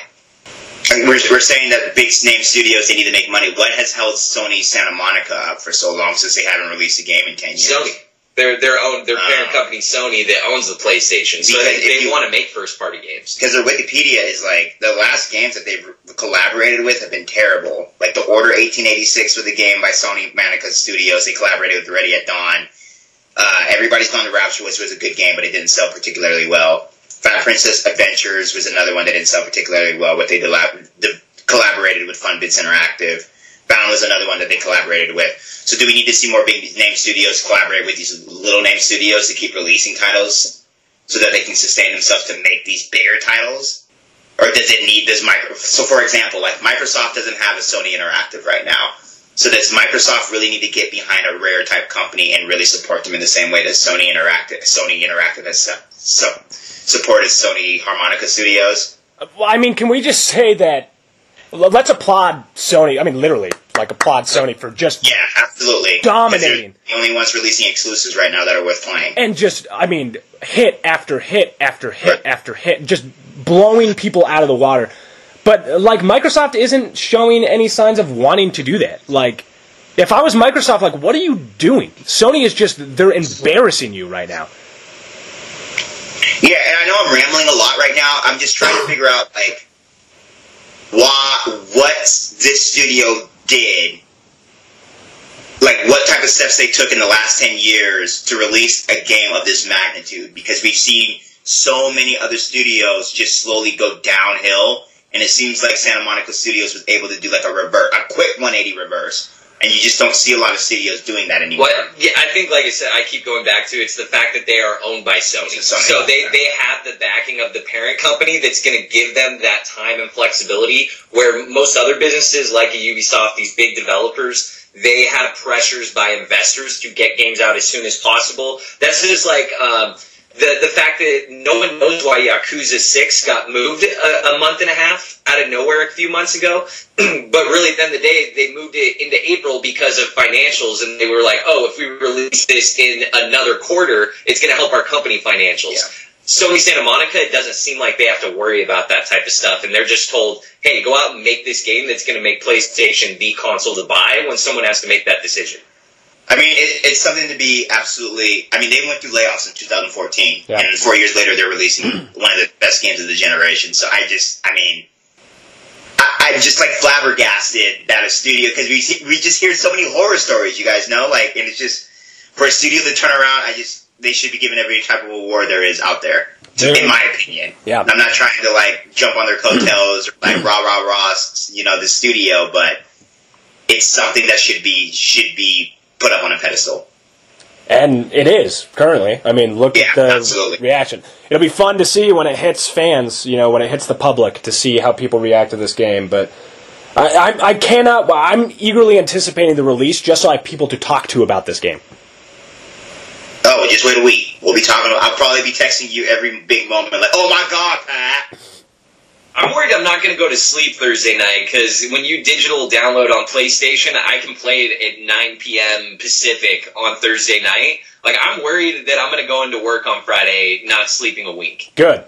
We're saying that big-name studios, they need to make money. What has held Sony Santa Monica up for so long since they haven't released a game in 10 years? Sony. Their parent company, Sony, that owns the PlayStation, so they want to make first-party games. Because their Wikipedia is like, the last games that they've collaborated with have been terrible. Like, The Order 1886 was a game by Sony Monica Studios. They collaborated with Ready at Dawn. Everybody's Gone to Rapture, which was a good game, but it didn't sell particularly well. Fat Princess Adventures was another one that didn't sell particularly well, but they collaborated with FunBits Interactive. Bound was another one that they collaborated with. So do we need to see more big-name studios collaborate with these little-name studios to keep releasing titles so that they can sustain themselves to make these bigger titles? Or does it need this So, for example, like Microsoft doesn't have a Sony Interactive right now. So does Microsoft really need to get behind a Rare-type company and really support them in the same way that Sony Interactive has supported Sony Harmonica Studios? I mean, can we just say that Let's applaud Sony. I mean, literally, like, applaud Sony for just... Yeah, absolutely. Dominating. The only ones releasing exclusives right now that are worth playing. And just, I mean, hit after hit after hit after hit. Just blowing people out of the water. But, like, Microsoft isn't showing any signs of wanting to do that. Like, if I was Microsoft, like, what are you doing? Sony is just, they're embarrassing you right now. Yeah, and I know I'm rambling a lot right now. I'm just trying to figure out, like, what this studio did, like what type of steps they took in the last 10 years to release a game of this magnitude, because we've seen so many other studios just slowly go downhill, and it seems like Santa Monica Studios was able to do like a quick 180 reverse, and you just don't see a lot of studios doing that anymore. Well, yeah, I think, like I said, I keep going back to it's the fact that they are owned by Sony. So they have the backing of the parent company that's going to give them that time and flexibility, where most other businesses, like a Ubisoft, these big developers, they have pressures by investors to get games out as soon as possible. That's just like... The fact that no one knows why Yakuza 6 got moved a month and a half out of nowhere a few months ago, but really at the end of the day, they moved it into April because of financials, and they were like, oh, if we release this in another quarter, it's going to help our company financials. Yeah. Sony Santa Monica, it doesn't seem like they have to worry about that type of stuff, and they're just told, hey, go out and make this game that's going to make PlayStation the console to buy when someone has to make that decision. I mean, it's something to be absolutely... I mean, they went through layoffs in 2014, and 4 years later they're releasing one of the best games of the generation. So I'm just, like, flabbergasted that a studio... Because we just hear so many horror stories, you guys know? Like, and it's just... For a studio to turn around, they should be given every type of award there is out there, in my opinion. Yeah. I'm not trying to, like, jump on their coattails or, like, rah-rah-rah, you know, the studio, but it's something that should be put up on a pedestal. And it is, currently. I mean, look at the reaction. It'll be fun to see when it hits fans, you know, when it hits the public, to see how people react to this game, but I'm eagerly anticipating the release just so I have people to talk to about this game. Oh, just wait a week. We'll be talking about, I'll probably be texting you every big moment, like, oh my god, Pat! I'm worried I'm not going to go to sleep Thursday night, because when you digital download on PlayStation, I can play it at 9 p.m. Pacific on Thursday night. Like, I'm worried that I'm going to go into work on Friday not sleeping a week. Good.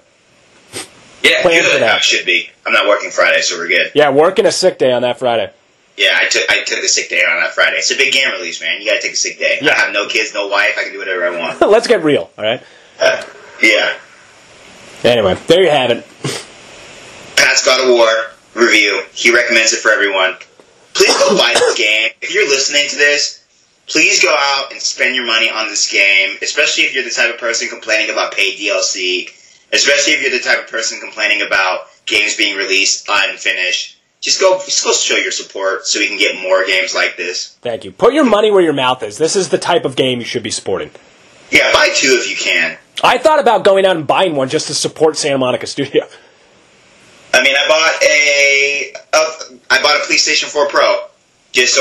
Yeah, good. I should be. I'm not working Friday, so we're good. Yeah, working a sick day on that Friday. Yeah, I took a sick day on that Friday. It's a big game release, man. You got to take a sick day. Yeah. I have no kids, no wife. I can do whatever I want. Let's get real, all right? Yeah. Anyway, there you have it. Pat's God of War review. He recommends it for everyone. Please go buy this game. If you're listening to this, please go out and spend your money on this game, especially if you're the type of person complaining about paid DLC, especially if you're the type of person complaining about games being released unfinished. Just go show your support so we can get more games like this. Thank you. Put your money where your mouth is. This is the type of game you should be supporting. Yeah, buy two if you can. I thought about going out and buying one just to support Santa Monica Studio. I mean, I bought a PlayStation 4 Pro just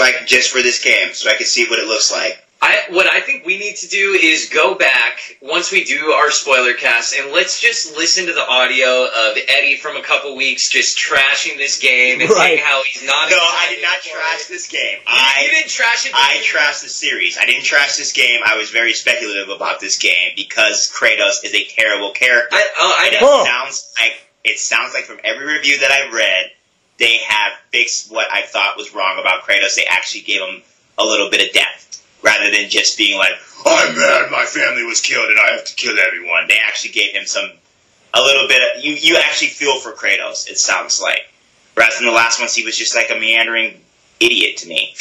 for this game, so I could see what it looks like. What I think we need to do is go back once we do our spoiler cast, and let's just listen to the audio of Eddie from a couple weeks just trashing this game and saying how he's not. No, I did not trash this game. You didn't trash it. I trashed the series. I didn't trash this game. I was very speculative about this game because Kratos is a terrible character. It sounds like. It sounds like from every review that I've read, they have fixed what I thought was wrong about Kratos. They actually gave him a little bit of depth, rather than just being like, I'm mad my family was killed and I have to kill everyone. They actually gave him a little bit of, you actually feel for Kratos, it sounds like. Rather than the last ones, he was just like a meandering idiot to me.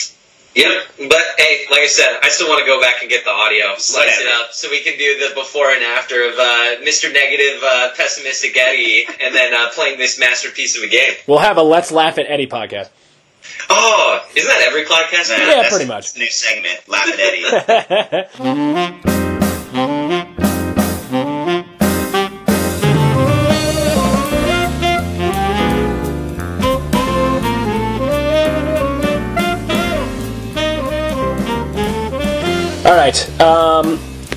Yeah, but hey, like I said, I still want to go back and get the audio, slice it up, so we can do the before and after of Mr. Negative, Pessimistic Eddie, and then playing this masterpiece of a game. We'll have a Let's Laugh at Eddie podcast. Oh, isn't that every podcast? Yeah, pretty much. New segment, Laugh at Eddie. All right,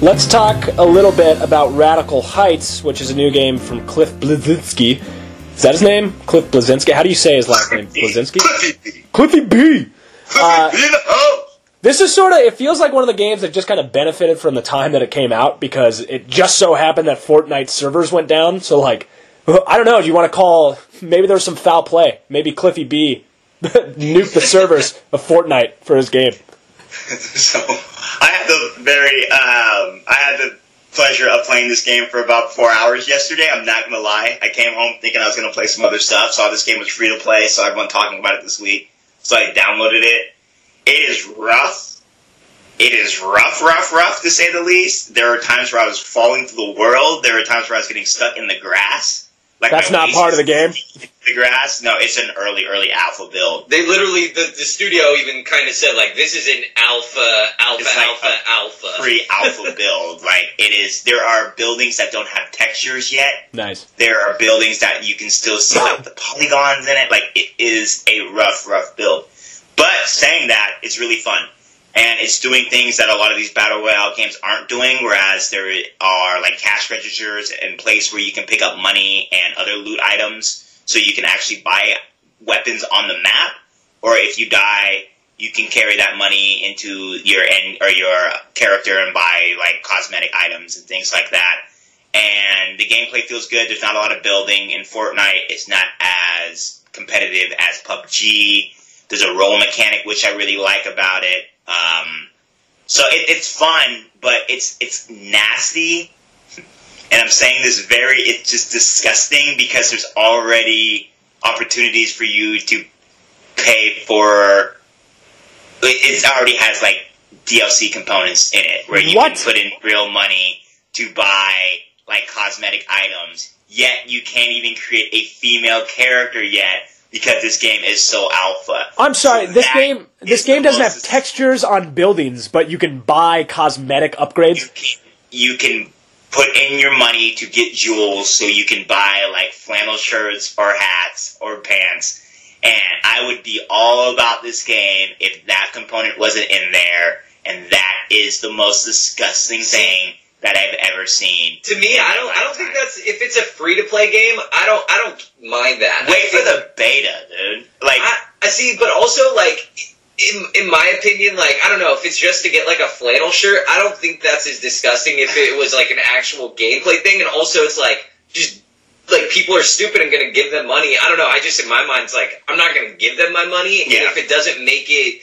let's talk a little bit about Radical Heights, which is a new game from Cliff Bleszinski. Is that his name? Cliff Bleszinski? How do you say his last name? Bleszinski? Cliffy B! This is sort of, it feels like one of the games that just kind of benefited from the time that it came out, because it just so happened that Fortnite servers went down, so like, I don't know, do you want to call, maybe there was some foul play. Maybe Cliffy B nuked the servers of Fortnite for his game. So, I had the I had the pleasure of playing this game for about 4 hours yesterday. I'm not going to lie. I came home thinking I was going to play some other stuff. Saw this game was free to play, so everyone talking about it this week. So I downloaded it. It is rough. It is rough, to say the least. There are times where I was falling through the world. There were times where I was getting stuck in the grass. Like that's not part of the game? The grass? No, it's an early alpha build. They literally, the studio even kind of said, like, this is an alpha. Pre-alpha build. Like, it is, there are buildings that don't have textures yet. Nice. There are buildings that you can still see, like, the polygons in it. Like, it is a rough build. But saying that, it's really fun. And it's doing things that a lot of these Battle Royale games aren't doing, whereas there are, like, cash registers and place where you can pick up money and other loot items, so you can actually buy weapons on the map, or if you die, you can carry that money into your character and buy, like, cosmetic items and things like that. And the gameplay feels good. There's not a lot of building in Fortnite. It's not as competitive as PUBG. There's a role mechanic, which I really like about it. So it's fun, but it's nasty, and I'm saying this it's just disgusting, because there's already opportunities for you to pay for, it already has, like, DLC components in it, where you can put in real money to buy, like, cosmetic items, yet you can't even create a female character yet, because this game is so alpha. I'm sorry, so this game doesn't have textures on buildings, but you can buy cosmetic upgrades. You can put in your money to get jewels, so you can buy, like, flannel shirts or hats or pants. And I would be all about this game if that component wasn't in there, and that is the most disgusting thing that I've ever seen. To me, I don't think that's, if it's a free-to-play game, I don't mind that. Wait for the beta, dude. Like, I see, but also, like, in my opinion, like, I don't know, if it's just to get, like, a flannel shirt, I don't think that's as disgusting if it was, like, an actual gameplay thing, and also it's, like, just, like, people are stupid and gonna give them money. I don't know, I just, in my mind, it's like, I'm not gonna give them my money, and if it doesn't make it,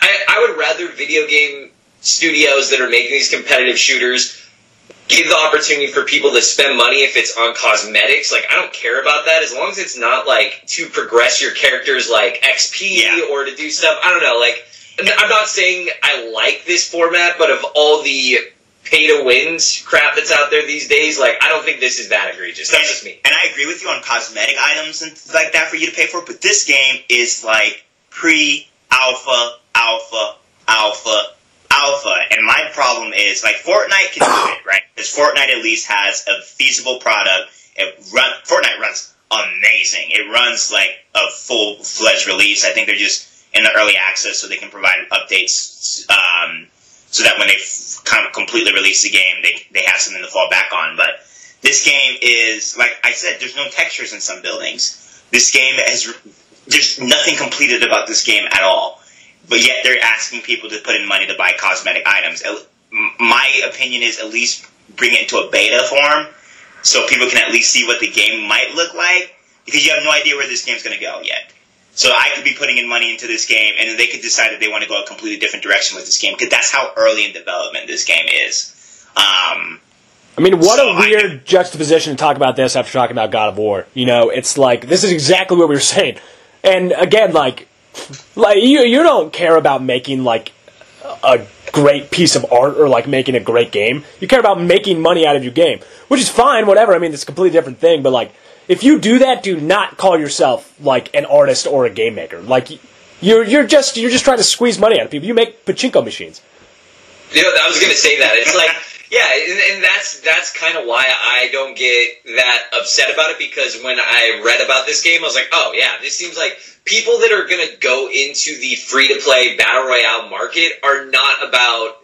I would rather video game studios that are making these competitive shooters give the opportunity for people to spend money if it's on cosmetics. Like, I don't care about that, as long as it's not, like, to progress your character's, like, XP or to do stuff. I don't know, like, I'm not saying I like this format, but of all the pay-to-wins crap that's out there these days, like, I don't think this is that egregious. That's just me. And I agree with you on cosmetic items and things like that for you to pay for, but this game is, like, pre-alpha. And my problem is, like, Fortnite can do it, right? Because Fortnite at least has a feasible product. Fortnite runs amazing. It runs, like, a full-fledged release. I think they're just in the early access, so they can provide updates so that when they kind of completely release the game, they have something to fall back on. But this game is, like I said, there's no textures in some buildings. This game has... There's nothing completed about this game at all. But yet they're asking people to put in money to buy cosmetic items. My opinion is, at least bring it into a beta form so people can at least see what the game might look like, because you have no idea where this game's going to go yet. So I could be putting in money into this game, and then they could decide that they want to go a completely different direction with this game, because that's how early in development this game is. I mean, what a weird juxtaposition to talk about this after talking about God of War. You know, it's like, this is exactly what we were saying. And again, like, you don't care about making, like, a great piece of art or, like, making a great game. You care about making money out of your game, which is fine, whatever. I mean, it's a completely different thing, but, like, if you do that, do not call yourself, like, an artist or a game maker. Like, you're just trying to squeeze money out of people. You make pachinko machines. You know, I was going to say that. It's like... Yeah, and that's kind of why I don't get that upset about it, because when I read about this game, I was like, oh, yeah, this seems like people that are going to go into the free-to-play Battle Royale market are not about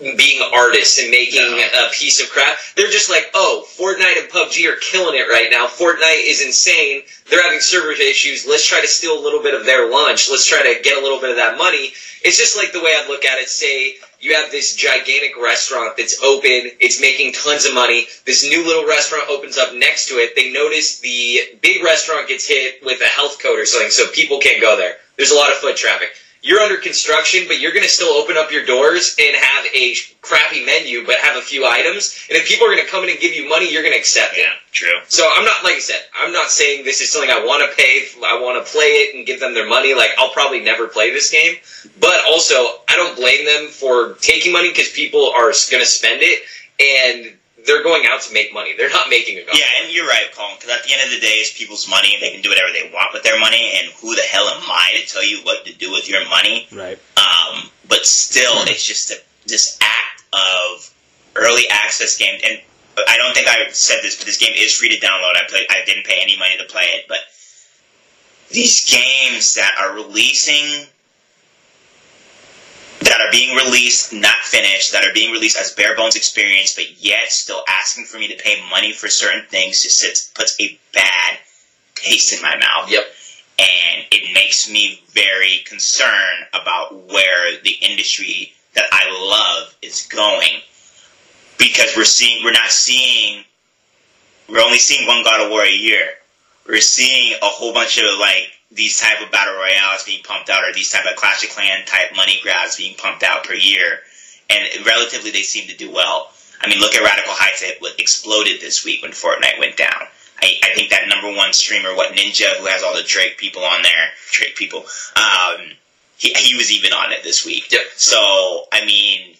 being artists and making a piece of craft. They're just like, oh, Fortnite and PUBG are killing it right now. Fortnite is insane. They're having server issues. Let's try to steal a little bit of their lunch. Let's try to get a little bit of that money. It's just like the way I'd look at it, say, you have this gigantic restaurant that's open. It's making tons of money. This new little restaurant opens up next to it. They notice the big restaurant gets hit with a health code or something, so people can't go there. There's a lot of foot traffic. You're under construction, but you're going to still open up your doors and have a crappy menu, but have a few items. And if people are going to come in and give you money, you're going to accept it. Yeah, true. So I'm not, like I said, I'm not saying this is something I want to pay. I want to play it and give them their money. Like, I'll probably never play this game. But also, I don't blame them for taking money because people are going to spend it, and they're going out to make money. They're not making a dollar. Yeah, and you're right, Colin, because at the end of the day, it's people's money, and they can do whatever they want with their money, and who the hell am I to tell you what to do with your money? Right. But still, it's just this act of early access game, and I don't think I said this, but this game is free to download. I didn't pay any money to play it, but these games that are releasing, that are being released, not finished, that are being released as bare-bones experience, but yet still asking for me to pay money for certain things just puts a bad taste in my mouth. Yep. And it makes me very concerned about where the industry that I love is going. Because we're only seeing one God of War a year. We're seeing a whole bunch of, like, these type of battle royales being pumped out, or these type of Clash of Clans type money grabs being pumped out per year, and relatively they seem to do well. I mean, look at Radical Heights. It exploded this week when Fortnite went down. I think that #1 streamer, what Ninja, who has all the Drake people on there, he was even on it this week. Yep. So I mean,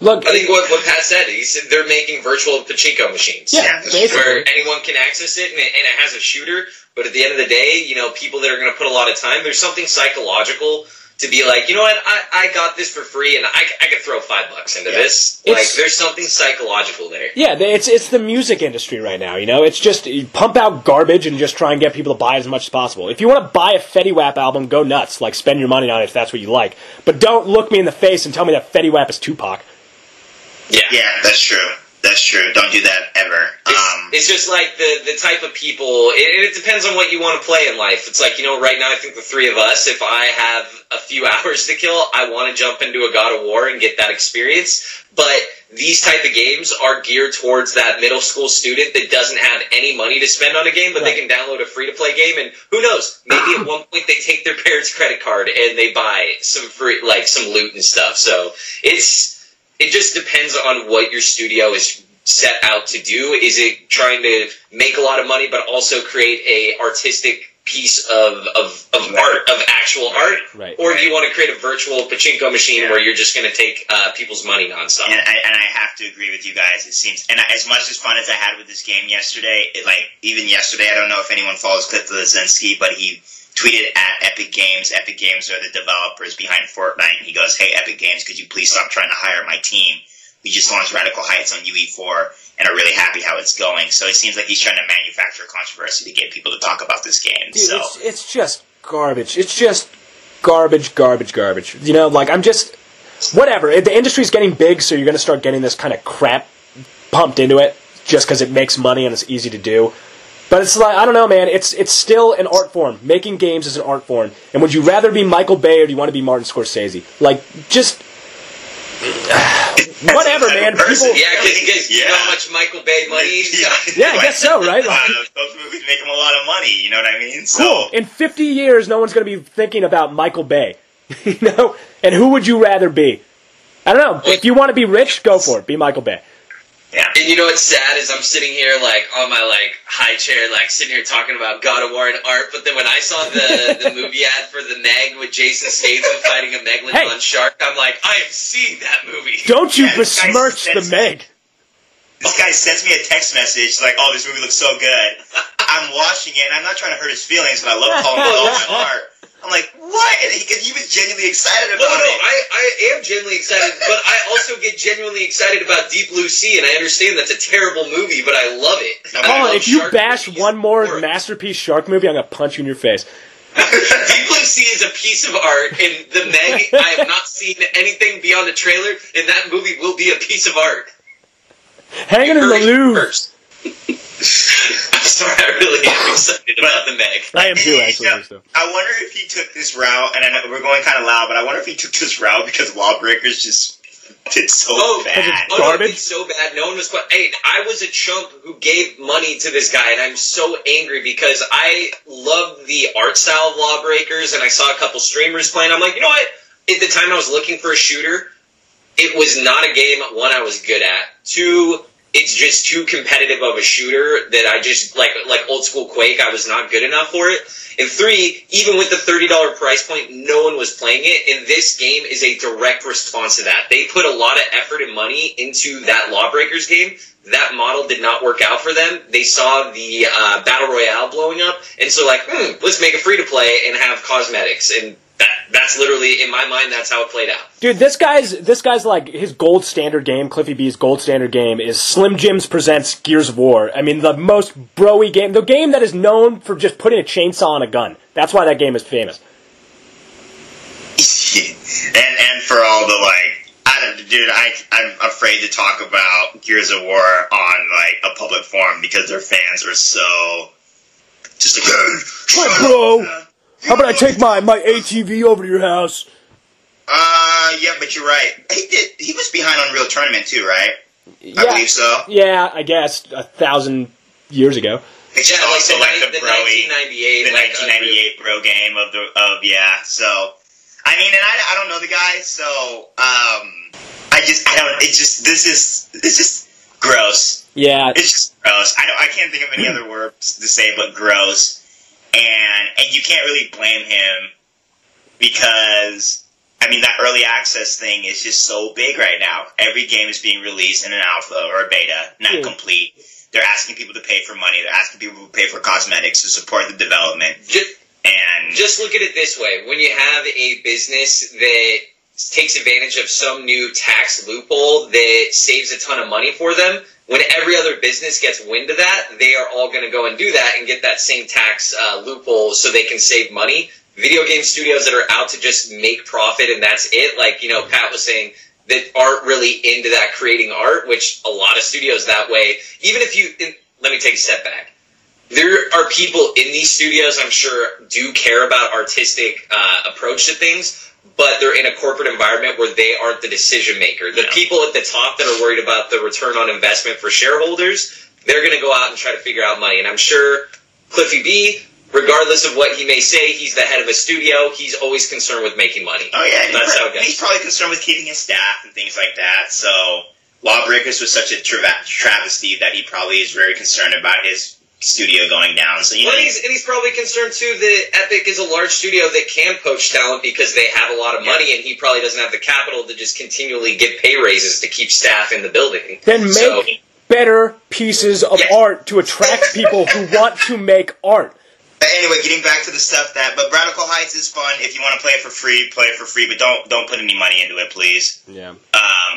look, I think what Pat said, he said they're making virtual pachinko machines, where anyone can access it, and it has a shooter. But at the end of the day, you know, people that are going to put a lot of time, there's something psychological to be like, you know what, I got this for free, and I could throw $5 into this. Like, there's something psychological there. Yeah, it's the music industry right now, you know? It's just, you pump out garbage and just try and get people to buy as much as possible. If you want to buy a Fetty Wap album, go nuts. Like, spend your money on it if that's what you like. But don't look me in the face and tell me that Fetty Wap is Tupac. Yeah, that's true. That's true. Don't do that ever. It's just like the type of people. It depends on what you want to play in life. It's like, you know, right now I think the three of us, if I have a few hours to kill, I want to jump into a God of War and get that experience. But these type of games are geared towards that middle school student that doesn't have any money to spend on a game, but they can download a free-to-play game, and who knows? Maybe at one point they take their parents' credit card and they buy some free, like, some loot and stuff. So it's... It just depends on what your studio is set out to do. Is it trying to make a lot of money but also create a artistic piece of art, of actual art? Right. Or do you want to create a virtual pachinko machine where you're just going to take people's money nonstop? And I have to agree with you guys. It seems, and as much as fun as I had with this game yesterday, I don't know if anyone follows Cliff Bleszinski, but he tweeted at Epic Games. Epic Games are the developers behind Fortnite. And he goes, "Hey, Epic Games, could you please stop trying to hire my team? We just launched Radical Heights on UE4 and are really happy how it's going." So it seems like he's trying to manufacture controversy to get people to talk about this game. Dude, so it's just garbage. It's just garbage, garbage, garbage. You know, like, I'm just... Whatever. The industry's getting big, so you're going to start getting this kind of crap pumped into it just because it makes money and it's easy to do. But it's like, I don't know, man, it's still an art form. Making games is an art form. And would you rather be Michael Bay or do you want to be Martin Scorsese? Like, just... whatever, man. People... Yeah, because he gets how much Michael Bay money. Yeah, I guess so, right? Like, those movies make him a lot of money, you know what I mean? So... Cool. In 50 years, no one's going to be thinking about Michael Bay. You know? And who would you rather be? I don't know. Well, if you want to be rich, go for it. Be Michael Bay. Yeah. And you know what's sad is I'm sitting here, like, on my, like, high chair, like, sitting here talking about God of War and art, but then when I saw the movie ad for The Meg with Jason Statham fighting a megalodon shark, I'm like, I have seen that movie. Don't you besmirch The Meg. This guy sends me a text message, like, oh, this movie looks so good. I'm watching it, and I'm not trying to hurt his feelings, but I love calling it art. I'm like, what? Because he was genuinely excited about it. I am genuinely excited, but I also get genuinely excited about Deep Blue Sea, and I understand that's a terrible movie, but I love it. Colin, if you bash one more masterpiece shark movie, I'm going to punch you in your face. Deep Blue Sea is a piece of art, and The Meg, I have not seen anything beyond a trailer, and that movie will be a piece of art. Hanging in the Louvre. I'm sorry, I really am excited about The Meg. I am too, actually. You know, I wonder if he took this route, and I know we're going kind of loud, but I wonder if he took this route because LawBreakers just did so bad. Oh, no, it's so bad. No one was. Hey, I was a chump who gave money to this guy, and I'm so angry because I loved the art style of LawBreakers, and I saw a couple streamers playing. I'm like, you know what? At the time, I was looking for a shooter. It was not a game, one, I was good at. Two, it's just too competitive of a shooter that I just, like old school Quake, I was not good enough for it. And three, even with the $30 price point, no one was playing it, and this game is a direct response to that. They put a lot of effort and money into that LawBreakers game. That model did not work out for them. They saw the Battle Royale blowing up, and so like, let's make it free-to-play and have cosmetics, and that's literally, in my mind, that's how it played out. Dude, this guy's like, his gold standard game, Cliffy B's gold standard game, is Slim Jim's Presents Gears of War. I mean, the most bro-y game, the game that is known for just putting a chainsaw on a gun. That's why that game is famous. and for all the, like, I'm afraid to talk about Gears of War on, like, a public forum because their fans are so, just like, what, bro? How about I take my ATV over to your house? Yeah, but you're right. He was behind on Unreal Tournament too, right? Yeah. I believe so. Yeah, I guess 1,000 years ago. Which is also like the broy, the 1998 bro game of yeah. So I mean, and I don't know the guy, so it's just gross. Yeah, it's just gross. I can't think of any other words to say but gross. And you can't really blame him because, I mean, that early access thing is just so big right now. Every game is being released in an alpha or a beta, not complete. They're asking people to pay for money. They're asking people to pay for cosmetics to support the development. Just look at it this way. When you have a business that takes advantage of some new tax loophole that saves a ton of money for them, when every other business gets wind of that, they are all going to go and do that and get that same tax loophole so they can save money. Video game studios that are out to just make profit and that's it, like, you know, Pat was saying, that aren't really into that creating art, which a lot of studios that way, even if you, let me take a step back. There are people in these studios, I'm sure, do care about artistic approach to things, but they're in a corporate environment where they aren't the decision maker. The people at the top that are worried about the return on investment for shareholders, they're going to go out and try to figure out money. And I'm sure Cliffy B, regardless of what he may say, he's the head of a studio. He's always concerned with making money. Oh, yeah. That's how it goes. He's probably concerned with keeping his staff and things like that. So LawBreakers was such a travesty that he probably is very concerned about his studio going down. So, you know, he's probably concerned too that Epic is a large studio that can poach talent because they have a lot of money, and he probably doesn't have the capital to just continually give pay raises to keep staff in the building. Then make better pieces of art to attract people who want to make art. But anyway, getting back to the stuff but Radical Heights is fun. If you want to play it for free, play it for free, but don't put any money into it, please. Yeah.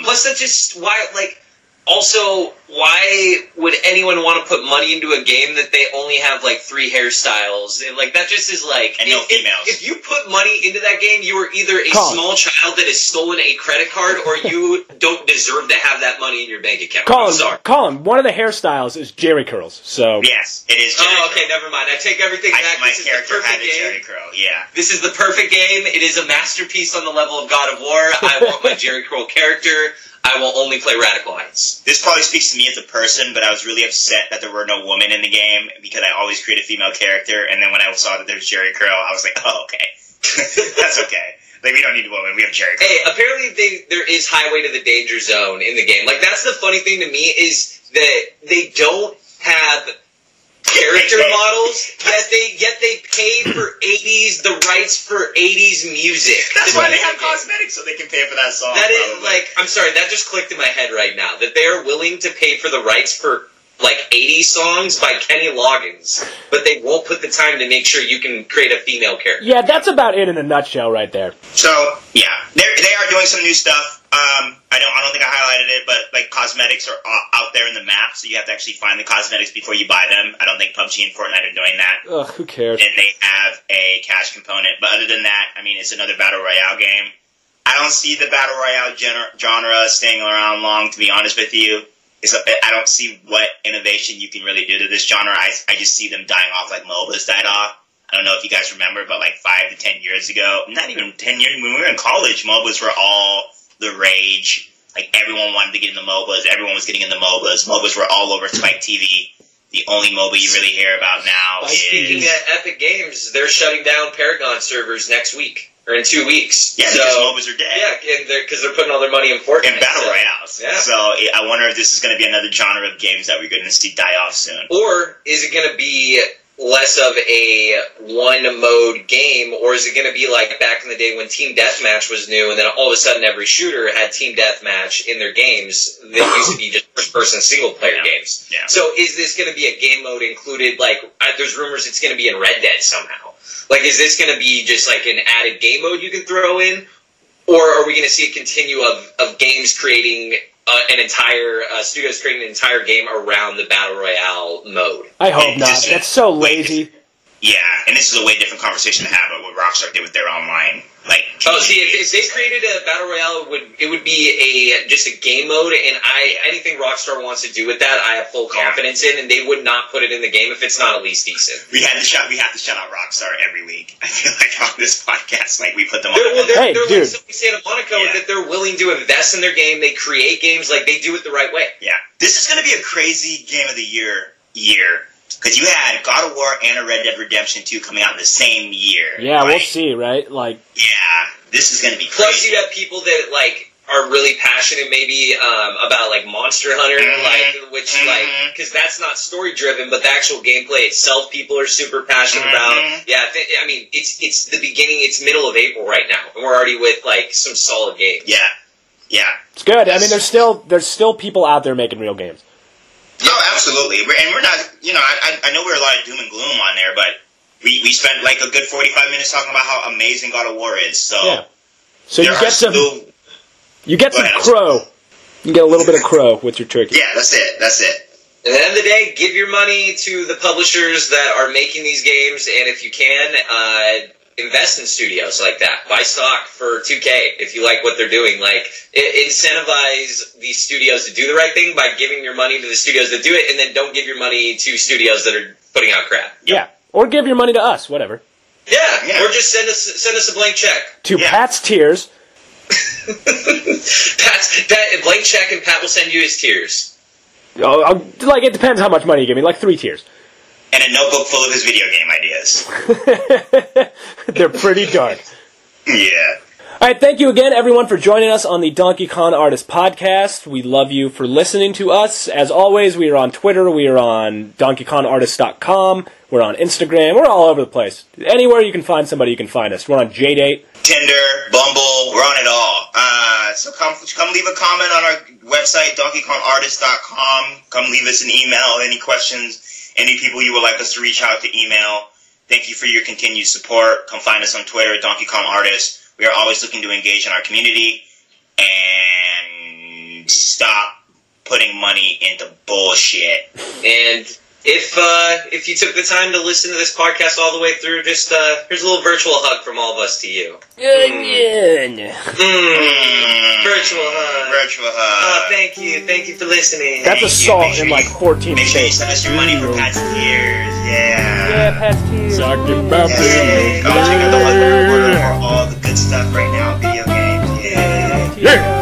Plus, that's just why, like. Also, why would anyone want to put money into a game that they only have, like, 3 hairstyles? And, like, that just is, like... And no females. If you put money into that game, you are either a small child that has stolen a credit card, or you don't deserve to have that money in your bank account. Colin, one of the hairstyles is Jerry Curls, so... Yes, it is Jerry Curl. Oh, okay, never mind. I take everything back. My character had a Jerry Curl, yeah. This is the perfect game. It is a masterpiece on the level of God of War. I want my Jerry Curl character. I will only play Radical Heights. This probably speaks to me as a person, but I was really upset that there were no women in the game because I always create a female character, and then when I saw that there's Jerry Curl, I was like, oh, okay. That's okay. Like, we don't need a woman, we have Jerry Curl. Hey, apparently there is Highway to the Danger Zone in the game. Like, that's the funny thing to me is that they don't have... character models, yet they pay for 80s, the rights for 80s music. That's why they have cosmetics, so they can pay for that song. That is, like, I'm sorry, that just clicked in my head right now, that they are willing to pay for the rights for, like, 80s songs by Kenny Loggins, but they won't put the time to make sure you can create a female character. Yeah, that's about it in a nutshell right there. So, yeah, they are doing some new stuff. I don't think I highlighted it, but like cosmetics are out there in the map, so you have to actually find the cosmetics before you buy them. I don't think PUBG and Fortnite are doing that. Ugh, who cares? And they have a cash component, but other than that, I mean, it's another battle royale game. I don't see the battle royale genre staying around long, to be honest with you. I don't see what innovation you can really do to this genre. I just see them dying off like MOBAs died off. I don't know if you guys remember, but like 5 to 10 years ago, not even 10 years, when we were in college, MOBAs were all the rage. Like, everyone wanted to get into MOBAs. Everyone was getting into MOBAs. MOBAs were all over Spike TV. The only MOBA you really hear about now is... Speaking at Epic Games, they're shutting down Paragon servers next week. Or in 2 weeks. Yeah, so, because MOBAs are dead. Yeah, because they're putting all their money in Fortnite. In Battle Royales. Yeah. So I wonder if this is going to be another genre of games that we're going to see die off soon. Or is it going to be less of a one-mode game, or is it going to be like back in the day when Team Deathmatch was new and then all of a sudden every shooter had Team Deathmatch in their games that used to be just first-person single-player games. Yeah. So is this going to be a game mode included? Like, there's rumors it's going to be in Red Dead somehow. Like, is this going to be just like an added game mode you can throw in, or are we going to see a continue of games creating... studios creating an entire game around the Battle Royale mode. I hope not. That's so lazy. Yeah, and this is a way different conversation to have about what Rockstar did with their online. See, if they created a Battle Royale, it would be just a game mode, and anything Rockstar wants to do with that, I have full confidence in, and they would not put it in the game if it's not at least decent. We have to shout out Rockstar every week. I feel like on this podcast, like, we put them on. They're like Sony Santa Monica, that they're willing to invest in their game. They create games, like, they do it the right way. Yeah. This is going to be a crazy Game of the Year. Because you had God of War and a Red Dead Redemption 2 coming out in the same year. Yeah, right? We'll see, right? Like, yeah, this is going to be crazy. Plus, you have people that like are really passionate, maybe about like Monster Hunter, like, which like, because that's not story driven, but the actual gameplay itself, people are super passionate about. Yeah, I mean, it's the beginning, it's middle of April right now, and we're already with like some solid games. Yeah, it's good. I mean, there's still people out there making real games. No, absolutely, and we're not, you know, I know we're a lot of doom and gloom on there, but we spent like a good 45 minutes talking about how amazing God of War is, so... Yeah. So you get a little bit of crow with your turkey. Yeah, that's it. At the end of the day, give your money to the publishers that are making these games, and if you can, invest in studios like that. Buy stock for 2K if you like what they're doing. Like, incentivize these studios to do the right thing by giving your money to the studios that do it, and then don't give your money to studios that are putting out crap. Yeah. Or give your money to us, whatever. Yeah. Or just send us a blank check. To Pat's tears. Pat's blank check, and Pat will send you his tears. Oh, like, it depends how much money you give me. Like, 3 tears. And a notebook full of his video game ideas. They're pretty dark. Yeah. All right, thank you again, everyone, for joining us on the Donkey Con Artists Podcast. We love you for listening to us. As always, we are on Twitter. We are on DonkeyConArtists.com. We're on Instagram. We're all over the place. Anywhere you can find somebody, you can find us. We're on JDate. Tinder, Bumble, we're on it all. So come leave a comment on our website, DonkeyConArtists.com. Come leave us an email, any questions. Any people you would like us to reach out to, email. Thank you for your continued support. Come find us on Twitter at Donkey Kong Artists. We are always looking to engage in our community. And stop putting money into bullshit. And if you took the time to listen to this podcast all the way through, just here's a little virtual hug from all of us to you. Virtual hug. Virtual hug. Oh, thank you. Thank you for listening. That's a song in like 14 minutes. Make sure you send us your money for Pat's tears. Yeah, Pat's tears. Talking about the... Go check out the Hollywood Reporter for all the good stuff right now. Video games. Yeah.